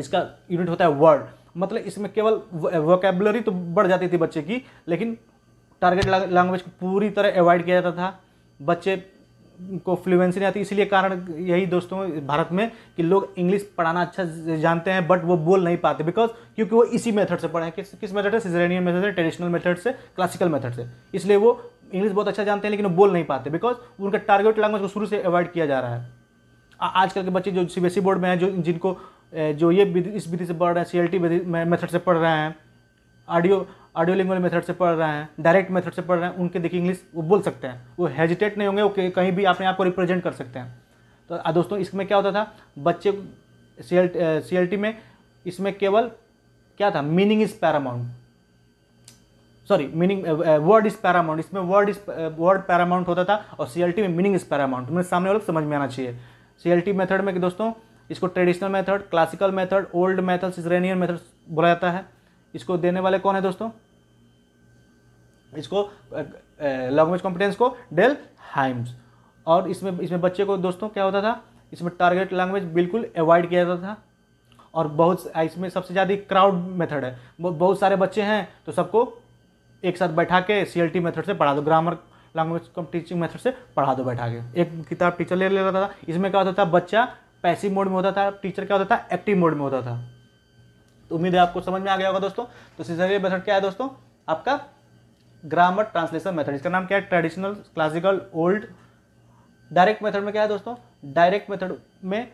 इसका यूनिट होता है वर्ड। मतलब इसमें केवल वोकेबलरी तो बढ़ जाती थी बच्चे की, लेकिन टारगेट लैंग्वेज को पूरी तरह अवॉइड किया जाता था, बच्चे को फ्लुएंसी नहीं आती। इसलिए कारण यही दोस्तों भारत में कि लोग इंग्लिश पढ़ाना अच्छा जानते हैं बट वो बोल नहीं पाते, बिकॉज क्योंकि वो इसी मेथड से पढ़े हैं। किस मेथड से? सिज़ेरियन मेथड से, ट्रेडिशनल मेथड से, क्लासिकल मेथड से। इसलिए वो इंग्लिश बहुत अच्छा जानते हैं लेकिन वो बोल नहीं पाते, बिकॉज उनका टारगेट लैंग्वेज को शुरू से अवॉइड किया जा रहा है। आजकल के बच्चे जो सीबीएसई बोर्ड में हैं, जो जिनको जो ये इस विधि से पढ़ रहे हैं, सीएलटी मेथड से पढ़ रहे हैं, ऑडियो-लिंगुअल मेथड से पढ़ रहे हैं, डायरेक्ट मेथड से पढ़ रहे हैं, उनके देखिए इंग्लिश वो बोल सकते हैं, वो हेजिटेट नहीं होंगे, वो कहीं भी अपने आप को रिप्रेजेंट कर सकते हैं। तो दोस्तों इसमें क्या होता था, बच्चे सीएलटी में इसमें केवल क्या था, meaning is paramount, sorry meaning word is paramount, इसमें वर्ड पैरामाउंट होता था और सीएलटी में मीनिंग इज पैरामाउंट। मेरे सामने वाले को समझ में आना चाहिए। सीएलटी मेथड में कि दोस्तों इसको traditional method, classical method, old method, caesarean method बोला जाता है। इसको देने वाले कौन है दोस्तों, इसको लैंग्वेज कॉम्पिटेंस को डेल हाइम्स। और इसमें बच्चे को दोस्तों क्या होता था, इसमें टारगेट लैंग्वेज बिल्कुल अवॉइड किया जाता था। और इसमें सबसे ज़्यादा क्राउड मेथड है, बहुत सारे बच्चे हैं तो सबको एक साथ बैठा के सीएलटी मेथड से पढ़ा दो, ग्रामर लैंग्वेज टीचिंग मेथड से पढ़ा दो बैठा के, एक किताब टीचर ले लेता था। इसमें क्या होता था, बच्चा पैसिव मोड में होता था, टीचर क्या होता था, एक्टिव मोड में होता था। तो उम्मीद है आपको समझ में आ गया होगा दोस्तों। तो सिज़ेरियन मेथड क्या है दोस्तों, आपका ग्रामर ट्रांसलेशन मेथड। इसका नाम क्या है, traditional, classical, old. Direct method में क्या है दोस्तों, डायरेक्ट मेथड में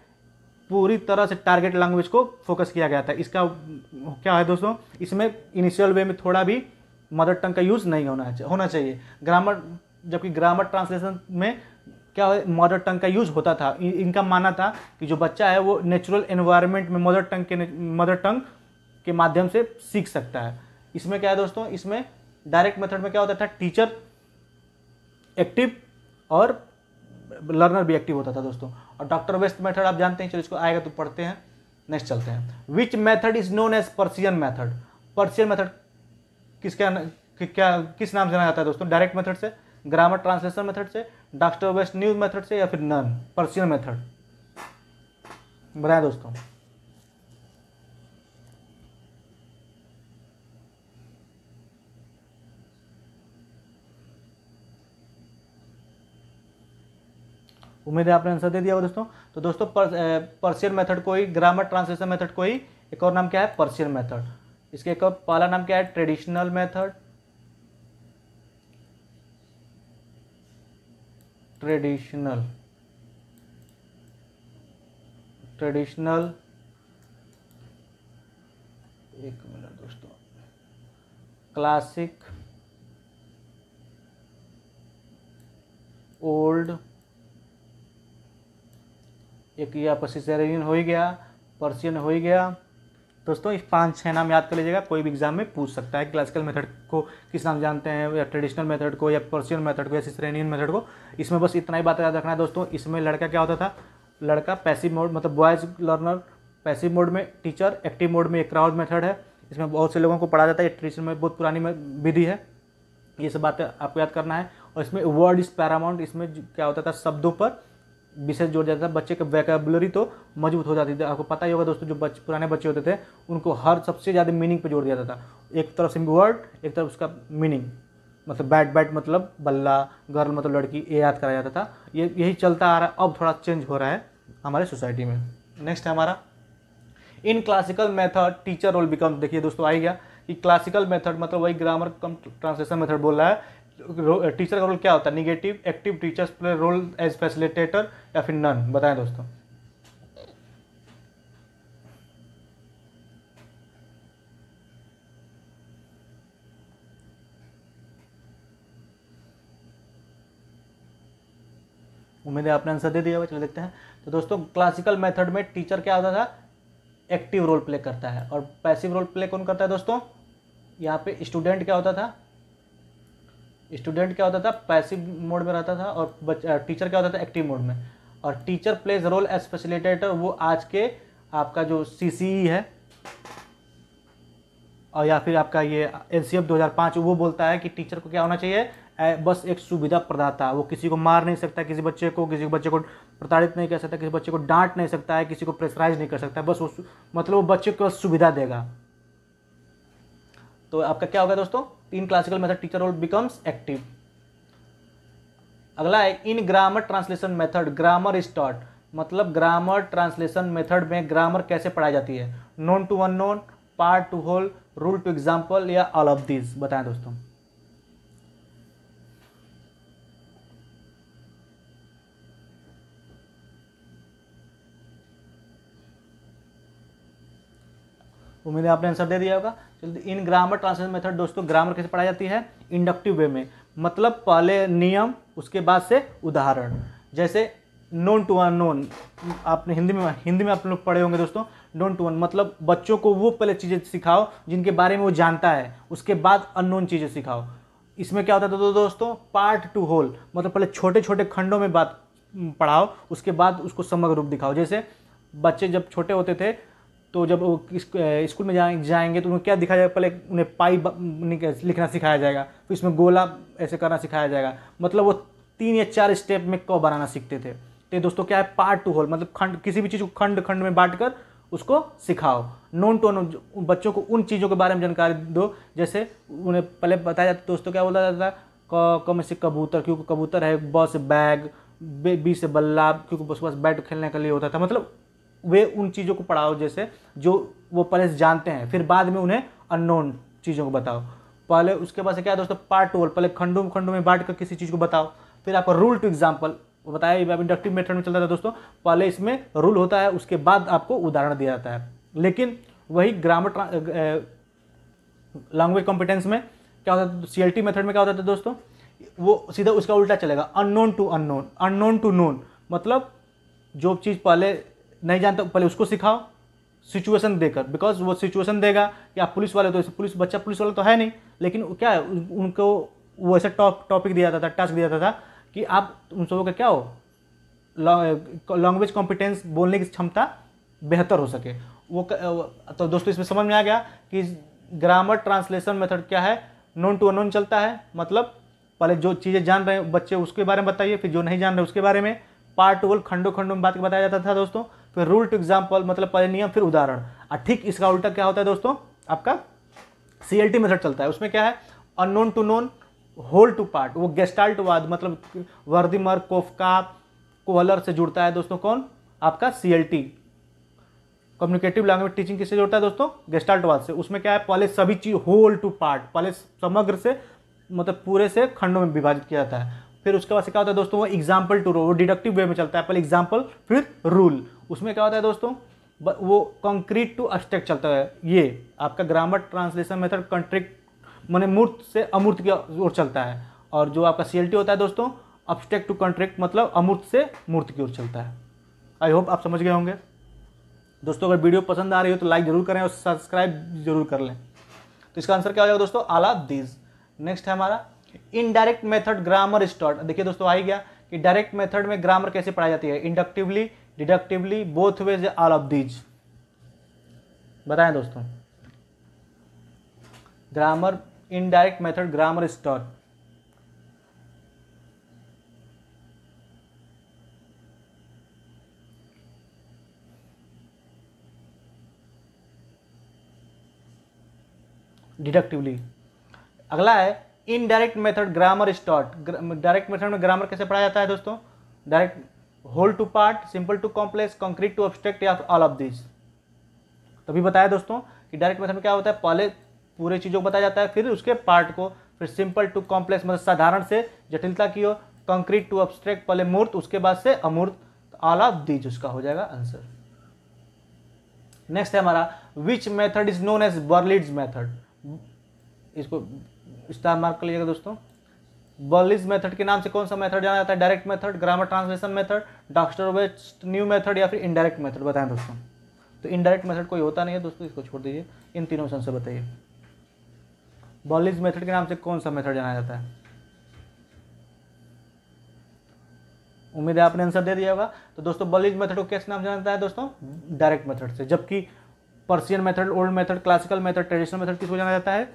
पूरी तरह से टारगेट लैंग्वेज को फोकस किया गया था। इसका क्या है दोस्तों, इसमें इनिशियल वे में थोड़ा भी मदर टंग का यूज़ नहीं होना चाहिए। ग्रामर, जबकि ग्रामर ट्रांसलेशन में क्या है, मदर टंग का यूज़ होता था। इनका मानना था कि जो बच्चा है वो नेचुरल एनवायरनमेंट में मदर टंग के माध्यम से सीख सकता है। इसमें क्या है दोस्तों, इसमें डायरेक्ट मेथड में क्या होता था, टीचर एक्टिव और लर्नर भी एक्टिव होता था दोस्तों। और डॉक्टर वेस्ट मेथड आप जानते हैं, चलो इसको आएगा तो पढ़ते हैं, नेक्स्ट चलते हैं। Which method is known as Persian method. Persian method किस नाम से जाना जाता है दोस्तों, डायरेक्ट मेथड से, ग्रामर ट्रांसलेशन मेथड से, डॉक्टर वेस्ट न्यूज मेथड से, या फिर नन पर्शियन मेथड बनाया दोस्तों। उम्मीद है आपने आंसर दे दिया होगा दोस्तों। तो दोस्तों पर्शियन मेथड को ही, ग्रामर ट्रांसलेशन मेथड को ही एक और नाम क्या है, पर्शियन मेथड। इसके एक और पहला नाम क्या है, ट्रेडिशनल मेथड, ट्रेडिशनल एक मिनट दोस्तों, क्लासिक, ओल्ड, एक ये आपका सिज़ेरियन हो ही गया, पर्शियन हो ही गया दोस्तों। इस 5-6 नाम याद कर लीजिएगा, कोई भी एग्जाम में पूछ सकता है। क्लासिकल मेथड को किस नाम जानते हैं, या ट्रेडिशनल मेथड को, या पर्शियन मेथड को, या सिज़ेरियन मेथड को। इसमें बस इतना ही बात याद रखना है दोस्तों। इसमें लड़का क्या होता था, लड़का पैसिव मोड, मतलब बॉयज लर्नर पैसिव मोड में, टीचर एक्टिव मोड में। एक क्राउड मेथड है, इसमें बहुत से लोगों को पढ़ा जाता है, ये ट्रेडिशनल में बहुत पुरानी विधि है। ये सब बातें आपको याद करना है। और इसमें वर्ड इज पैरामाउंट, इसमें क्या होता था, शब्दों पर विशेष जोड़ जाता था, बच्चे के वोकैबुलरी तो मजबूत हो जाती थी। आपको पता ही होगा दोस्तों, जो पुराने बच्चे होते थे उनको हर सबसे ज़्यादा मीनिंग पे जोड़ दिया जाता था, एक तरफ से वर्ड, एक तरफ उसका मीनिंग, मतलब बैट मतलब बल्ला, गर्ल मतलब लड़की, ये याद कराया जाता था। यही चलता आ रहा है, अब थोड़ा चेंज हो रहा है हमारे सोसाइटी में। नेक्स्ट है हमारा, in classical method teacher role become. देखिए दोस्तों आ ही गया कि क्लासिकल मेथड मतलब वही ग्रामर कम ट्रांसलेशन मेथड बोल रहा है। टीचर का रोल क्या होता है, negative, active, teachers play role as facilitator, या फिर नन, बताएं दोस्तों। उम्मीद है आपने आंसर दे दिया हुआ। चलो देखते हैं। तो दोस्तों क्लासिकल मेथड में टीचर क्या होता था, एक्टिव रोल प्ले करता है, और पैसिव रोल प्ले कौन करता है दोस्तों, यहाँ पे स्टूडेंट क्या होता था, पैसिव मोड में रहता था, और टीचर क्या होता था, एक्टिव मोड में। और teacher plays role as facilitator, वो आज के आपका जो सीसीई है, और या फिर आपका ये एनसीएफ 2005 वो बोलता है कि टीचर को क्या होना चाहिए, बस एक सुविधा प्रदाता। वो किसी को मार नहीं सकता, किसी बच्चे को प्रताड़ित नहीं कर सकता, किसी बच्चे को डांट नहीं सकता है, किसी को प्रेशराइज नहीं कर सकता, बस वो मतलब वो बच्चे को सुविधा देगा। तो आपका क्या होगा दोस्तों, in classical method teacher role becomes active. अगला है in grammar translation method grammar is taught, मतलब ग्रामर ट्रांसलेशन मेथड में ग्रामर कैसे पढ़ाई जाती है। Known to unknown, part to whole, rule to example या ऑल ऑफ दिस, बताएं दोस्तों। उम्मीद है आपने आंसर दे दिया होगा। चलिए, इन ग्रामर ट्रांसलेशन मेथड दोस्तों ग्रामर कैसे पढ़ाई जाती है, इंडक्टिव वे में, मतलब पहले नियम उसके बाद से उदाहरण। जैसे नोन टू अननोन, आपने हिंदी में आप लोग पढ़े होंगे दोस्तों, नोन टू अननोन मतलब बच्चों को वो पहले चीज़ें सिखाओ जिनके बारे में वो जानता है, उसके बाद अननोन चीज़ें सिखाओ। इसमें क्या होता था दोस्तों, पार्ट टू होल मतलब पहले छोटे छोटे खंडों में बात पढ़ाओ, उसके बाद उसको समग्र रूप दिखाओ। जैसे बच्चे जब छोटे होते थे तो जब वो स्कूल में जाएंगे तो उन्हें क्या दिखाया जाएगा, पहले उन्हें पाई लिखना सिखाया जाएगा, फिर इसमें गोला ऐसे करना सिखाया जाएगा, मतलब वो 3 या 4 स्टेप में क बनाना सीखते थे। तो दोस्तों क्या है, पार्ट टू होल मतलब खंड, किसी भी चीज़ को खंड खंड में बांट कर उसको सिखाओ। नोन टू अननोन बच्चों को उन चीज़ों के बारे में जानकारी दो, जैसे उन्हें पहले बताया जाता दोस्तों, क्या बोला जाता है, क में से कबूतर, क्योंकि कबूतर है, ब से बैग, बी से बल्ला क्योंकि उसके पास बैट खेलने के लिए होता था, मतलब वे उन चीज़ों को पढ़ाओ जैसे जो वो पहले जानते हैं, फिर बाद में उन्हें अननोन चीज़ों को बताओ। पहले उसके बाद से क्या है दोस्तों, पार्ट टू, पहले खंडों खंडों में बांट कर किसी चीज़ को बताओ। फिर आपका रूल टू एग्जाम्पल बताया, इंडक्टिव मेथड में चलता था दोस्तों, पहले इसमें रूल होता है, उसके बाद आपको उदाहरण दिया जाता है। लेकिन वही ग्रामर लैंग्वेज कॉम्पिटेंस में क्या होता है, CLT मेथड में क्या होता था दोस्तों, वो सीधा उसका उल्टा चलेगा, unknown to unknown, unknown to known मतलब जो चीज़ पहले नहीं जानता पहले उसको सिखाओ सिचुएशन देकर, बिकॉज वो सिचुएशन देगा कि आप पुलिस वाले तो पुलिस वाला तो है नहीं, लेकिन क्या है उनको वो ऐसा टॉपिक दिया जाता था, टास्क दिया जाता था कि आप उन सबों का क्या हो, लैंग्वेज कॉम्पिटेंस, बोलने की क्षमता बेहतर हो सके। वो तो दोस्तों इसमें समझ में आ गया कि ग्रामर ट्रांसलेशन मेथड क्या है, नोन टू अननोन चलता है, मतलब पहले जो चीज़ें जान रहे हैं बच्चे उसके बारे में बताइए, फिर जो नहीं जान रहे उसके बारे में। पार्ट टू होल खंडों खंडों में बात बताया जाता था दोस्तों। फिर रूल टू एग्जाम्पल मतलब पहले नियम फिर उदाहरण। ठीक इसका उल्टा क्या होता है दोस्तों, आपका CLT मेथड चलता है। उसमें क्या है, unknown to known, whole to part, वो गेस्टाल्टवाद मतलब वर्दिमर कोफका कोहलर से जुड़ता है दोस्तों। कौन, आपका CLT कम्युनिकेटिव लैंग्वेज टीचिंग किससे जुड़ता है दोस्तों, गेस्टाल्टवाद से। उसमें क्या है, पहले सभी चीज होल टू पार्ट, पहले समग्र से मतलब पूरे से खंडों में विभाजित किया जाता है। फिर उसके बाद से क्या होता है दोस्तों, वो एग्जाम्पल टू रूल, वो डिडक्टिव वे में चलता है, पहले एग्जाम्पल फिर रूल। उसमें क्या होता है दोस्तों, वो कंक्रीट टू अब्स्ट्रैक्ट चलता है। ये आपका ग्रामर ट्रांसलेशन मेथड कंट्रैक्ट माने मूर्त से अमूर्त की ओर चलता है, और जो आपका CLT होता है दोस्तों, अब्स्ट्रैक्ट टू कंट्रैक्ट मतलब अमूर्त से मूर्त की ओर चलता है। आई होप आप समझ गए होंगे दोस्तों। अगर वीडियो पसंद आ रही हो तो लाइक जरूर करें और सब्सक्राइब जरूर कर लें। तो इसका आंसर क्या हो जाएगा दोस्तों, ऑल ऑफ दीज। नेक्स्ट है हमारा इनडायरेक्ट मेथड ग्रामर स्टार्ट। देखिए दोस्तों आ ही गया कि डायरेक्ट मेथड में ग्रामर कैसे पढ़ाई जाती है, inductively, deductively, both ways, all of these, बताएं दोस्तों। Grammar indirect method grammar start. Deductively. अगला है indirect method grammar start. Direct method में ग्रामर कैसे पढ़ाया जाता है दोस्तों, direct whole to part, simple to complex, concrete to abstract या ऑल ऑफ दिस। तभी बताया दोस्तों कि डायरेक्ट मेथड में क्या होता है, पहले पूरे चीज़ों को बताया जाता है, फिर उसके पार्ट को, फिर सिंपल टू कॉम्प्लेक्स मतलब साधारण से जटिलता की ओर, कंक्रीट टू ऑब्स्ट्रैक्ट पहले मूर्त उसके बाद से अमूर्त, ऑल ऑफ दिस उसका हो जाएगा आंसर। नेक्स्ट है हमारा which method is known as Berlitz method. इसको स्टार मार्क कर लीजिएगा दोस्तों। बर्लिट्स मेथड के नाम से कौन सा मेथड जाना जाता है, direct method, grammar translation method, doctor waste new method या फिर इनडायरेक्ट मेथड, बताएं दोस्तों। तो इनडायरेक्ट मेथड कोई होता नहीं है दोस्तों, इसको छोड़ दीजिए। इन तीनों से आंसर बताइए, बर्लिट्स मेथड के नाम से कौन सा मेथड जाना जाता है। उम्मीद है आपने आंसर दे दिया होगा। तो दोस्तों बर्लिट्स मेथड को किस नाम जाना जाता है दोस्तों, डायरेक्ट मेथड से, जबकि Persian method, old method, classical method, traditional method किसको जाना जाता है,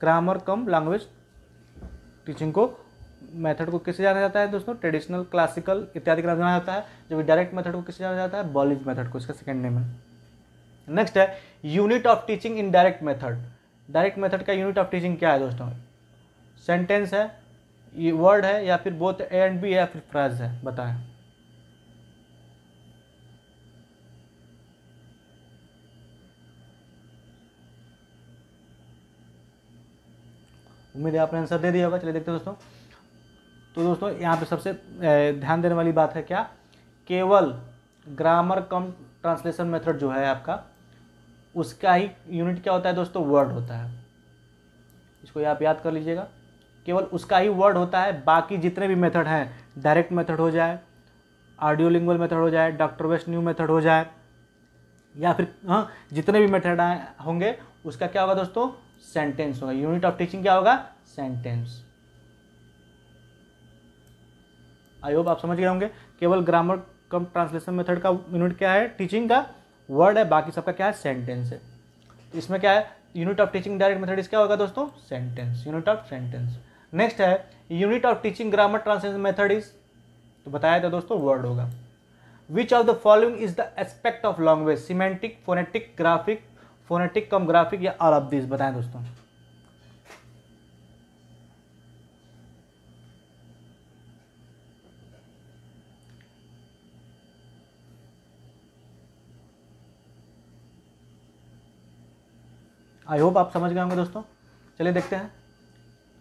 ग्रामर कम लैंग्वेज टीचिंग को मेथड को किससे जाना जाता है दोस्तों, ट्रेडिशनल, क्लासिकल इत्यादि के नाम जाना जाता है, जबकि डायरेक्ट मेथड को किससे जाना जाता है, बॉलीज मेथड को, इसका सेकेंड नेम है। नेक्स्ट है unit of teaching in direct method. Direct method का यूनिट ऑफ टीचिंग क्या है दोस्तों, सेंटेंस है, ये वर्ड है, या फिर बोथ ए एंड बी है, या फिर फ्रेज है, बताएं। उम्मीद है आपने आंसर दे दिया होगा। चलिए देखते हैं दोस्तों। तो दोस्तों यहाँ पे सबसे ध्यान देने वाली बात है क्या, केवल ग्रामर कम ट्रांसलेशन मेथड जो है आपका, उसका ही यूनिट क्या होता है दोस्तों, वर्ड होता है। इसको आप याद कर लीजिएगा, केवल उसका ही वर्ड होता है। बाकी जितने भी मेथड हैं, डायरेक्ट मेथड हो जाए, ऑडियोलिंगुअल मेथड हो जाए, डॉक्टर वेस्ट न्यू मेथड हो जाए, या फिर हाँ जितने भी मेथड होंगे उसका क्या होगा दोस्तों, सेंटेंस होगा। यूनिट ऑफ टीचिंग क्या होगा, सेंटेंस। आई होप आप समझ गए होंगे। केवल ग्रामर कम ट्रांसलेशन मेथड का यूनिट क्या है, टीचिंग का वर्ड है, बाकी सबका क्या है, सेंटेंस है। इसमें क्या है, unit of teaching direct method इसका होगा दोस्तों, sentence, unit of sentence. Next है unit of teaching grammar translation method is, तो बताया था दोस्तों वर्ड होगा। Which of the following is the aspect of language, semantic, phonetic, graphic, phonetic cum graphic, या ऑल ऑफ दिस, बताएं दोस्तों। I hope आप समझ गए होंगे दोस्तों। चलिए देखते हैं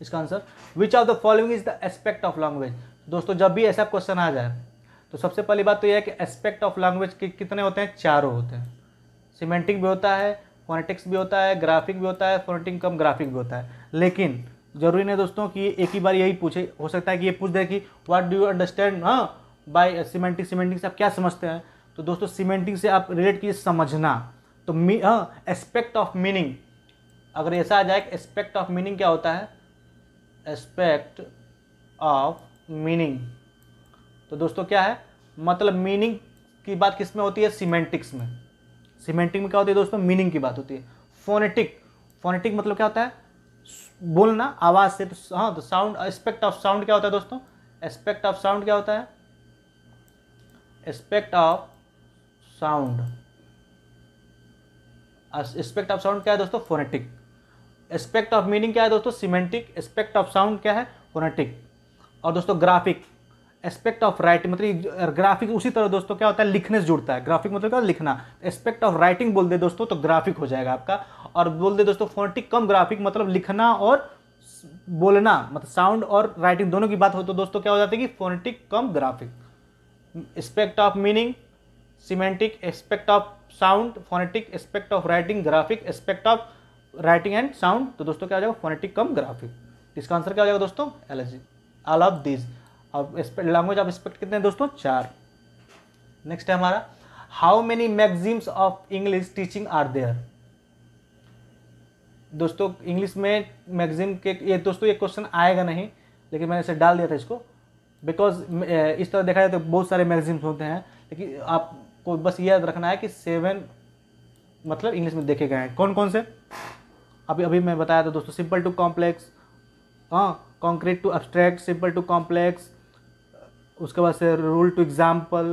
इसका answer. Which of the following is the aspect of language. दोस्तों जब भी ऐसा क्वेश्चन आ जाए तो सबसे पहली बात तो यह है कि एस्पेक्ट ऑफ लैंग्वेज कितने होते हैं, चारों होते हैं। सिमेंटिक भी होता है, फोनेटिक्स भी होता है, ग्राफिक भी होता है, फोनेटिक कम ग्राफिक भी होता है। लेकिन जरूरी नहीं दोस्तों कि एक ही बार यही पूछे, हो सकता है कि ये पूछ दे कि व्हाट डू यू अंडरस्टैंड हाँ बाय सिमेंटिक, सिमेंटिक से आप क्या समझते हैं। तो दोस्तों सिमेंटिक से आप रिलेट कीजिए समझना, तो एस्पेक्ट ऑफ मीनिंग, अगर ऐसा आ जाए कि एस्पेक्ट ऑफ मीनिंग क्या होता है, एस्पेक्ट ऑफ मीनिंग, तो दोस्तों क्या है, मतलब मीनिंग की बात किस में होती है, सिमेंटिक्स में। सिमेंटिक में क्या होती है दोस्तों, मीनिंग की बात होती है। फोनेटिक, फोनेटिक मतलब क्या होता है, बोलना आवाज़ से, तो हाँ तो साउंड, एस्पेक्ट ऑफ साउंड क्या होता है दोस्तों, एस्पेक्ट ऑफ साउंड क्या होता है, aspect of sound, aspect of sound क्या है दोस्तों, फोनेटिक। एस्पेक्ट ऑफ मीनिंग क्या है दोस्तों, सिमेंटिक। एस्पेक्ट ऑफ साउंड क्या है, फोनेटिक। और दोस्तों ग्राफिक, एस्पेक्ट ऑफ राइटिंग, मतलब ग्राफिक उसी तरह दोस्तों क्या होता है, लिखने से जुड़ता है। ग्राफिक मतलब क्या, लिखना। एस्पेक्ट ऑफ राइटिंग बोल दे दोस्तों तो ग्राफिक हो जाएगा आपका। और बोल दे दोस्तों फोनेटिक कम ग्राफिक, मतलब लिखना और बोलना, मतलब साउंड और राइटिंग दोनों की बात हो तो दोस्तों क्या हो जाती है कि phonetic cum graphic. Aspect of meaning semantic, aspect of sound phonetic, aspect of writing graphic, aspect of writing and sound, तो दोस्तों क्या हो जाएगा, फोनेटिक कम ग्राफिक। इसका आंसर क्या हो जाएगा दोस्तों, एलर्जी, ऑल ऑफ दिस। अब लैंग्वेज ऑफ एस्पेक्ट कितने हैं दोस्तों, चार। नेक्स्ट है हमारा how many maxims of English teaching are there. दोस्तों इंग्लिश में मैक्सिम के ये दोस्तों ये क्वेश्चन आएगा नहीं, लेकिन मैंने इसे डाल दिया था इसको, बिकॉज इस तरह देखा जाए तो बहुत सारे मैक्सिम्स होते हैं, लेकिन आपको बस ये याद रखना है कि 7 मतलब इंग्लिश में देखे गए हैं। कौन कौन से, अभी अभी मैं बताया था दोस्तों, सिंपल टू कॉम्प्लेक्स, हाँ concrete to abstract, simple to complex, उसके बाद से rule to example,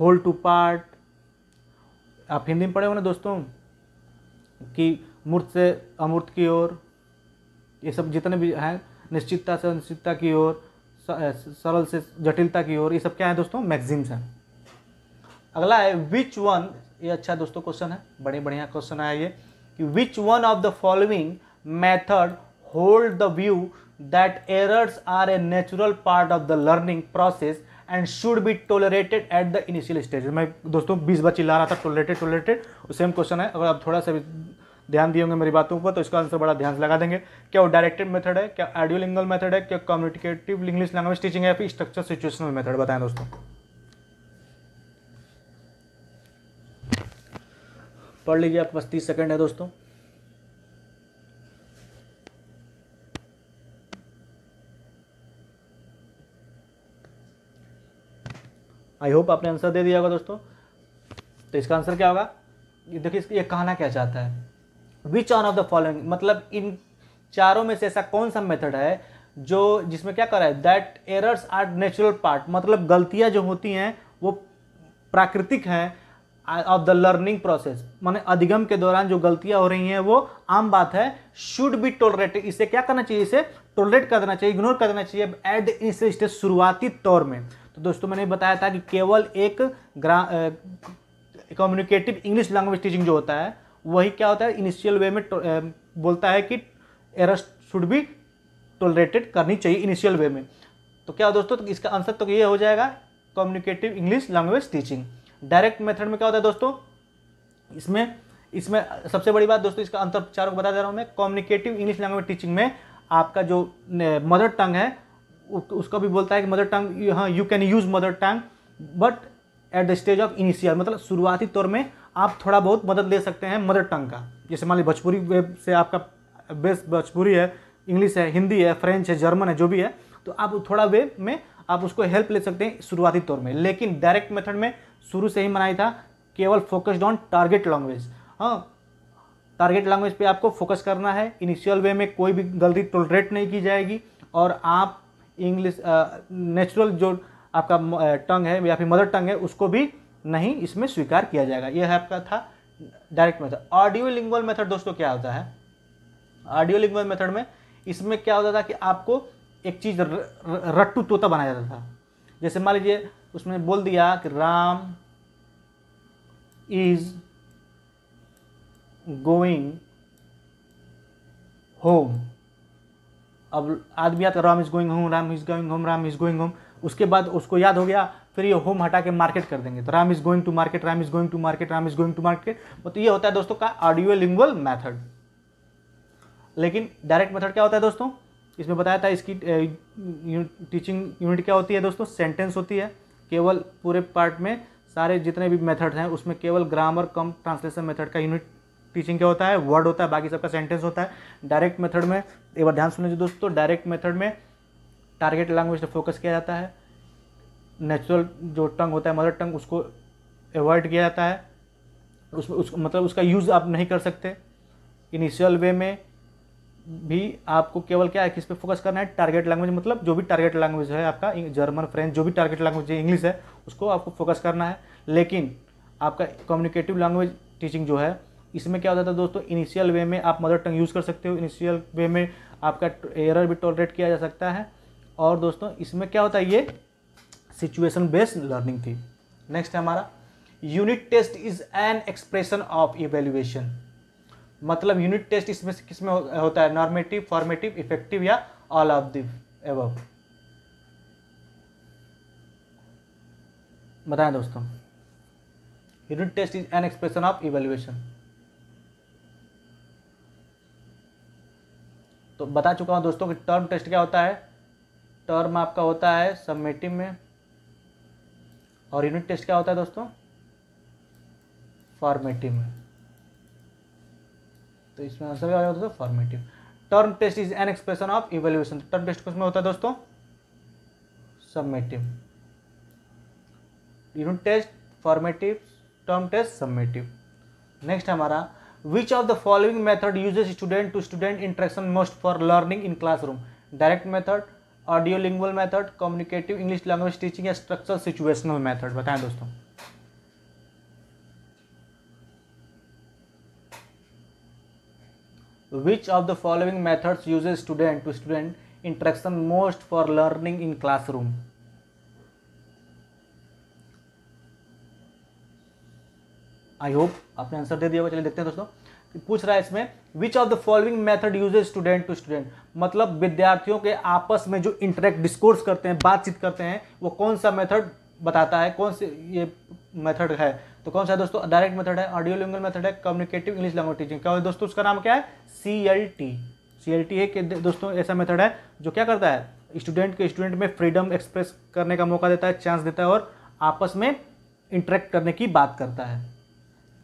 whole to part. आप हिंदी में पढ़े हो ना दोस्तों कि मूर्त से अमूर्त की ओर, ये सब जितने भी हैं, निश्चितता से अनिश्चितता की ओर, सरल से जटिलता की ओर, ये सब क्या है दोस्तों, मैक्सिम्स हैं। अगला है विच वन, ये अच्छा दोस्तों क्वेश्चन है, बड़े बढ़िया क्वेश्चन आया ये कि which one of the following method hold the view that errors are a natural part of the learning process and should be tolerated at the initial stage। मैं दोस्तों 20 बार चिल्ला रहा था tolerated, वो सेम क्वेश्चन है। अगर आप थोड़ा सा भी ध्यान दिए होंगे मेरी बातों पर तो इसका आंसर बड़ा ध्यान से लगा देंगे। क्या वो डायरेक्टेड मेथड है, क्या ऑडियोलिंगुअल मेथड है, क्या कम्युनिकेटिव इंग्लिश लैंग्वेज टीचिंग है, या फिर स्ट्रक्चर सिचुएशनल मेथड, बताएं दोस्तों। पढ़ लीजिए, आपके पास 30 सेकेंड है दोस्तों। आई होप आपने आंसर दे दिया होगा दोस्तों। तो इसका आंसर क्या होगा, ये देखिए ये कहना क्या चाहता है, which one of the following, मतलब इन चारों में से ऐसा कौन सा मेथड है जो जिसमें क्या करा है, that errors are natural part, मतलब गलतियां जो होती हैं वो प्राकृतिक हैं ऑफ द लर्निंग प्रोसेस, माने अधिगम के दौरान जो गलतियां हो रही हैं वो आम बात है, शुड बी टोलरेटेड, इसे क्या करना चाहिए, इसे टोलरेट कर देना चाहिए, इग्नोर कर देना चाहिए एट इस स्टेज शुरुआती तौर में। तो दोस्तों मैंने बताया था कि केवल एक कम्युनिकेटिव इंग्लिश लैंग्वेज टीचिंग जो होता है वही क्या होता है, इनिशियल वे में बोलता है कि एरर्स शुड बी टोलरेटेड करनी चाहिए इनिशियल वे में। तो क्या दोस्तों, तो इसका आंसर तो ये हो जाएगा communicative English language teaching. Direct method में क्या होता है दोस्तों, इसमें सबसे बड़ी बात दोस्तों, इसका आंसर चारों को बता दे रहा हूँ मैं, कम्युनिकेटिव इंग्लिश लैंग्वेज टीचिंग में आपका जो मदर टंग है उसका भी बोलता है कि मदर टंग, हाँ you can use mother tongue but at the stage of initial, मतलब शुरुआती तौर में आप थोड़ा बहुत मदद ले सकते हैं मदर टंग का। जैसे मान ली भोजपुरी वेब से आपका बेस भोजपुरी है, इंग्लिश है, हिंदी है, फ्रेंच है, जर्मन है, जो भी है, तो आप थोड़ा वे में आप उसको हेल्प ले सकते हैं शुरुआती तौर में। लेकिन डायरेक्ट मेथड में शुरू से ही मनाई था केवल फोकस्ड ऑन टारगेट लैंग्वेज, हाँ टारगेट लैंग्वेज पे आपको फोकस करना है, इनिशियल वे में कोई भी गलती टोलरेट नहीं की जाएगी, और आप इंग्लिश नेचुरल जो आपका टंग है या फिर मदर टंग है उसको भी नहीं इसमें स्वीकार किया जाएगा। यह आपका था direct method. Audio lingual method दोस्तों क्या होता है, ऑडियो लिंगुअल मेथड में इसमें क्या होता था कि आपको एक चीज़ रट्टू तोता बनाया जाता था। जैसे मान लीजिए उसमें बोल दिया कि राम इज गोइंग होम, अब आदमी आता Ram is going home, Ram is going home, Ram is going home, उसके बाद उसको याद हो गया, फिर ये होम हटा के मार्केट कर देंगे, तो Ram is going to market, Ram is going to market, Ram is going to market. तो ये होता है दोस्तों का ऑडियो लिंगुअल मैथड। लेकिन डायरेक्ट मेथड क्या होता है दोस्तों, इसमें बताया था इसकी टीचिंग यूनिट क्या होती है दोस्तों, सेंटेंस होती है। केवल पूरे पार्ट में सारे जितने भी मेथड हैं उसमें केवल ग्रामर कम ट्रांसलेशन मेथड का यूनिट टीचिंग क्या होता है, वर्ड होता है, बाकी सबका सेंटेंस होता है। डायरेक्ट मेथड में एक बार ध्यान सुनिए दोस्तों, डायरेक्ट मेथड में टारगेट लैंग्वेज पर फोकस किया जाता है, नेचुरल जो टंग होता है मदर टंग उसको एवॉइड किया जाता है, मतलब उसका यूज़ आप नहीं कर सकते। इनिशियल वे में भी आपको केवल क्या है, किस पे फोकस करना है, टारगेट लैंग्वेज, मतलब जो भी टारगेट लैंग्वेज है आपका, जर्मन, फ्रेंच, जो भी टारगेट लैंग्वेज है, इंग्लिश है, उसको आपको फोकस करना है। लेकिन आपका कम्युनिकेटिव लैंग्वेज टीचिंग जो है इसमें क्या होता था दोस्तों, इनिशियल वे में आप मदर टंग यूज़ कर सकते हो, इनिशियल वे में आपका एरर भी टॉलरेट किया जा सकता है, और दोस्तों इसमें क्या होता है, ये सिचुएशन बेस्ड लर्निंग थी। नेक्स्ट है हमारा unit test is an expression of evaluation, मतलब यूनिट टेस्ट इसमें किस में होता है, नॉर्मेटिव, फॉर्मेटिव, इफेक्टिव या ऑल ऑफ द एबव, बताएं दोस्तों। Unit test is an expression of evaluation, तो बता चुका हूं दोस्तों कि टर्म टेस्ट क्या होता है, टर्म आपका होता है समेटिव में, और यूनिट टेस्ट क्या होता है दोस्तों, फॉर्मेटिव में, तो इसमें आंसर क्या होगा दोस्तों, formative. Term test is an expression of evaluation, term test किसमें होता है दोस्तों, summative. Unit test, formative, term test, summative. Next हमारा which of the following method uses student to student interaction most for learning in classroom, direct method, audio lingual method, communicative English language teaching या structural situational method, बताएं दोस्तों। Which of the following methods uses student-to-student interaction most for learning in classroom? I hope आपने answer दे दिया होगा। चलिए देखते हैं दोस्तों, पूछ रहा है इसमें which of the following method uses student-to-student, मतलब विद्यार्थियों के आपस में जो इंटरेक्ट डिस्कोर्स करते हैं, बातचीत करते हैं, वो कौन सा मेथड बताता है, कौन से ये मेथड है, तो कौन सा है दोस्तों, डायरेक्ट मेथड है, ऑडियो लिंगुअल मेथड है, कम्युनिकेटिव इंग्लिश लैंग्वेज टीचिंग, क्या है दोस्तों उसका नाम क्या है, CLT। CLT एक दोस्तों ऐसा मेथड है जो क्या करता है, स्टूडेंट के स्टूडेंट में फ्रीडम एक्सप्रेस करने का मौका देता है, चांस देता है, और आपस में इंटरेक्ट करने की बात करता है।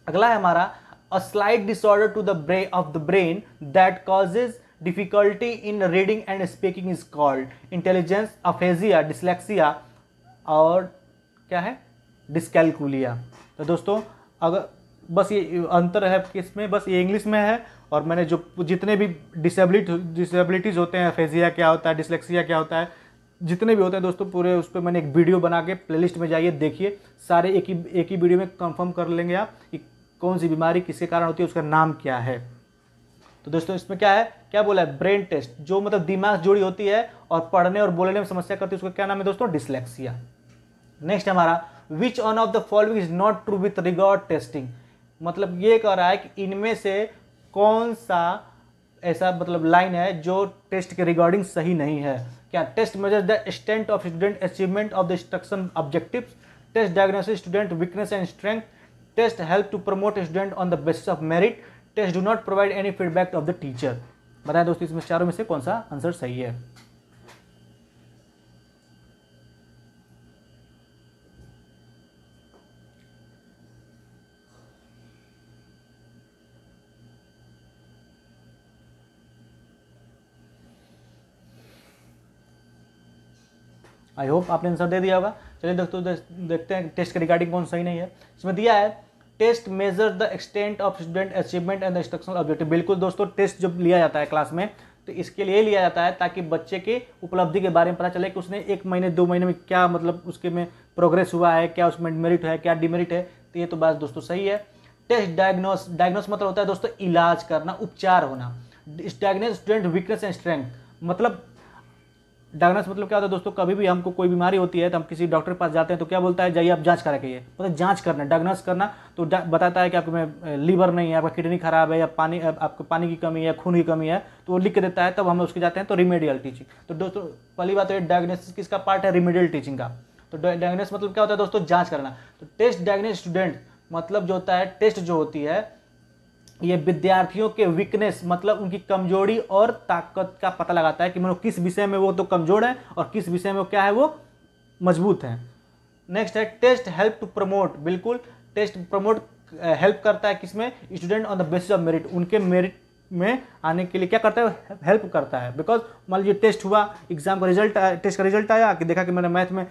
अगला है हमारा a slight disorder to the brain of the brain that causes difficulty in reading and speaking is called intelligence, aphasia, dyslexia और क्या है, डिस्कैलकुलिया। तो दोस्तों अगर बस ये अंतर है किसमें, बस ये इंग्लिश में है और मैंने जो जितने भी डिसेबिलिटीज़ होते हैं, एफेजिया क्या होता है, डिसलेक्सिया क्या होता है, जितने भी होते हैं दोस्तों पूरे उस पर मैंने एक वीडियो बना के प्लेलिस्ट में जाइए देखिए, सारे एक ही वीडियो में कंफर्म कर लेंगे आप कि कौन सी बीमारी किसके कारण होती है, उसका नाम क्या है। तो दोस्तों इसमें क्या है, क्या बोला है, ब्रेन टेस्ट, जो मतलब दिमाग जुड़ी होती है और पढ़ने और बोलने में समस्या करती है, उसका क्या नाम है दोस्तों, डिसलेक्सिया। नेक्स्ट हमारा which one of the following is not true with regard testing, मतलब ये कह रहा है कि इनमें से कौन सा ऐसा मतलब लाइन है जो टेस्ट के रिगार्डिंग सही नहीं है। क्या, test measures the extent of student achievement of the instruction objectives, test diagnosis student weakness and strength, test help to promote student on the basis of merit, test do not provide any feedback of the teacher. बताएं दोस्तों इसमें चारों में से कौन सा answer सही है। आई होप आपने आंसर दे दिया होगा। चलिए दोस्तों देखते हैं टेस्ट के रिगार्डिंग कौन सही नहीं है। इसमें दिया है test measure the extent of student achievement and the instructional objective. बिल्कुल दोस्तों, टेस्ट जब लिया जाता है क्लास में तो इसके लिए लिया जाता है ताकि बच्चे के उपलब्धि के बारे में पता चले कि उसने एक महीने दो महीने में क्या मतलब उसके में प्रोग्रेस हुआ है, क्या उसमें मेरिट है, क्या डिमेरिट है। तो ये तो बात दोस्तों सही है। टेस्ट डायग्नोस मतलब होता है दोस्तों इलाज करना, उपचार होना। Diagnose student weakness and strength, मतलब डायग्नोस मतलब क्या होता है दोस्तों, कभी भी हमको कोई बीमारी होती है तो हम किसी डॉक्टर के पास जाते हैं तो क्या बोलता है, जाइए आप जांच करा के ये, मतलब जांच करना, डायग्नोस करना। तो बताता है कि आपके में लीवर नहीं है, आपका किडनी खराब है, या पानी, आपको पानी की कमी है, खून की कमी है, तो वो लिख के देता है, तब हम उसके जाते हैं। तो रिमेडियल टीचिंग, तो दोस्तों पहली बात तो ये डायग्नोसिस किसका पार्ट है, रिमेडियल टीचिंग का। तो डायग्नोस मतलब क्या होता है दोस्तों, जाँच करना। तो टेस्ट डायग्नोस स्टूडेंट मतलब जो होता है, टेस्ट जो होती है ये विद्यार्थियों के वीकनेस मतलब उनकी कमजोरी और ताकत का पता लगाता है कि मतलब किस विषय में वो तो कमजोर है और किस विषय में वो क्या है, वो मजबूत हैं। नेक्स्ट है टेस्ट हेल्प टू प्रमोट, बिल्कुल टेस्ट प्रमोट हेल्प करता है किसमें, student on the basis of merit, उनके मेरिट में आने के लिए क्या करता है, हेल्प करता है। बिकॉज मान लीजिए टेस्ट हुआ, एग्जाम का रिजल्ट, टेस्ट का रिजल्ट आया कि देखा कि मेरा मैथ में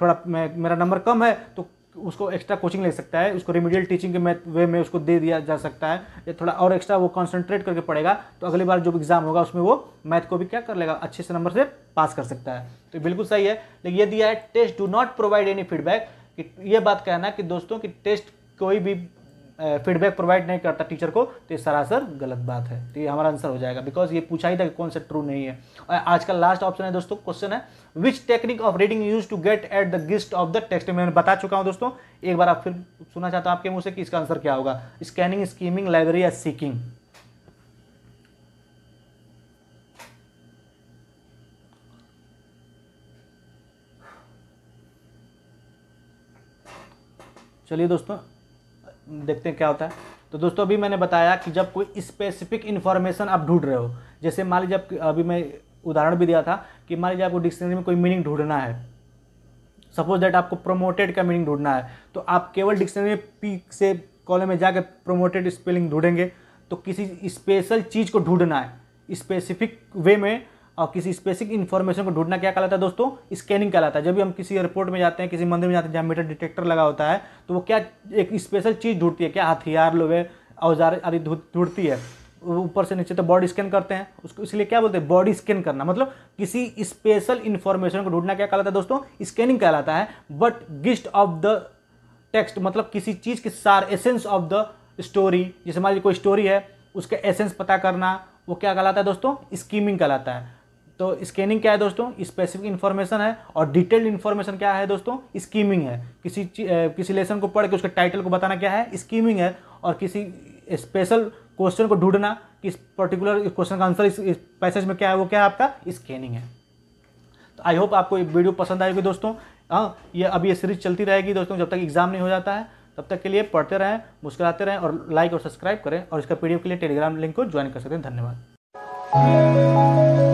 थोड़ा मेरा नंबर कम है, तो उसको एक्स्ट्रा कोचिंग ले सकता है, उसको रिमेडियल टीचिंग के वे में उसको दे दिया जा सकता है, या थोड़ा और एक्स्ट्रा वो कॉन्सेंट्रेट करके पढ़ेगा तो अगली बार जो एग्जाम होगा उसमें वो मैथ को भी क्या कर लेगा, अच्छे से नंबर से पास कर सकता है। तो बिल्कुल सही है। लेकिन ये दिया है test do not provide any feedback, कि ये बात कहना कि दोस्तों कि टेस्ट कोई भी फीडबैक प्रोवाइड नहीं करता टीचर को, तो ये सरासर गलत बात है। तो ये हमारा आंसर हो जाएगा, बिकॉज ये पूछा ही था कि कौन सा ट्रू नहीं है। और आज का लास्ट ऑप्शन है दोस्तों, क्वेश्चन है which technique of reading use to get at the gist of the text. मैं बता चुका हूँ दोस्तों, एक बार आप फिर सुनना चाहता हूँ आपके मुँह से कि इसका आंसर क्या होगा, स्कैनिंग, स्कीमिंग, लाइब्रेरी या सीकिंग। चलिए दोस्तों देखते हैं क्या होता है। तो दोस्तों अभी मैंने बताया कि जब कोई स्पेसिफिक इन्फॉर्मेशन आप ढूंढ रहे हो, जैसे मान लीजिए अभी मैं उदाहरण भी दिया था कि मान लीजिए आपको डिक्शनरी में कोई मीनिंग ढूंढना है, सपोज दैट आपको प्रोमोटेड का मीनिंग ढूंढना है, तो आप केवल डिक्शनरी में पी से कॉलम में जाकर प्रोमोटेड स्पेलिंग ढूंढेंगे। तो किसी स्पेशल चीज़ को ढूंढना है स्पेसिफिक वे में और किसी स्पेसिफिक इन्फॉर्मेशन को ढूंढना क्या कहलाता है दोस्तों, स्कैनिंग कहलाता है। जब भी हम किसी एयरपोर्ट में जाते हैं, किसी मंदिर में जाते हैं जहाँ मीटर डिटेक्टर लगा होता है, तो वो क्या एक स्पेशल चीज़ ढूंढती है, क्या हथियार, लोहे, औजार आदि ढूंढती है। ऊपर से नीचे तो बॉडी स्कैन करते हैं उसको, इसलिए क्या बोलते हैं, बॉडी स्कैन करना, मतलब किसी स्पेशल इन्फॉर्मेशन को ढूंढना क्या कहलाता है दोस्तों, स्कैनिंग कहलाता है। But gist of the text मतलब किसी चीज़ के सार, एसेंस ऑफ द स्टोरी, जैसे मान लीजिए कोई स्टोरी है उसका एसेंस पता करना, वो क्या कहलाता है दोस्तों, स्कीमिंग कहलाता है। तो स्कैनिंग क्या है दोस्तों, स्पेसिफिक इन्फॉर्मेशन है, और डिटेल्ड इन्फॉर्मेशन क्या है दोस्तों, स्कीमिंग है। किसी लेसन को पढ़ के उसके टाइटल को बताना क्या है, स्कीमिंग है। और किसी स्पेशल क्वेश्चन को ढूंढना, किस पर्टिकुलर क्वेश्चन का आंसर इस पैसेज में क्या है, वो क्या है आपका, स्कैनिंग है। तो आई होप आपको ये वीडियो पसंद आएगी दोस्तों। हाँ, ये अभी ये सीरीज चलती रहेगी दोस्तों, जब तक एग्जाम नहीं हो जाता है तब तक के लिए पढ़ते रहें, मुस्कुराते रहें, और लाइक और सब्सक्राइब करें। और इसका पीडीएफ के लिए टेलीग्राम लिंक को ज्वाइन कर सकते हैं। धन्यवाद।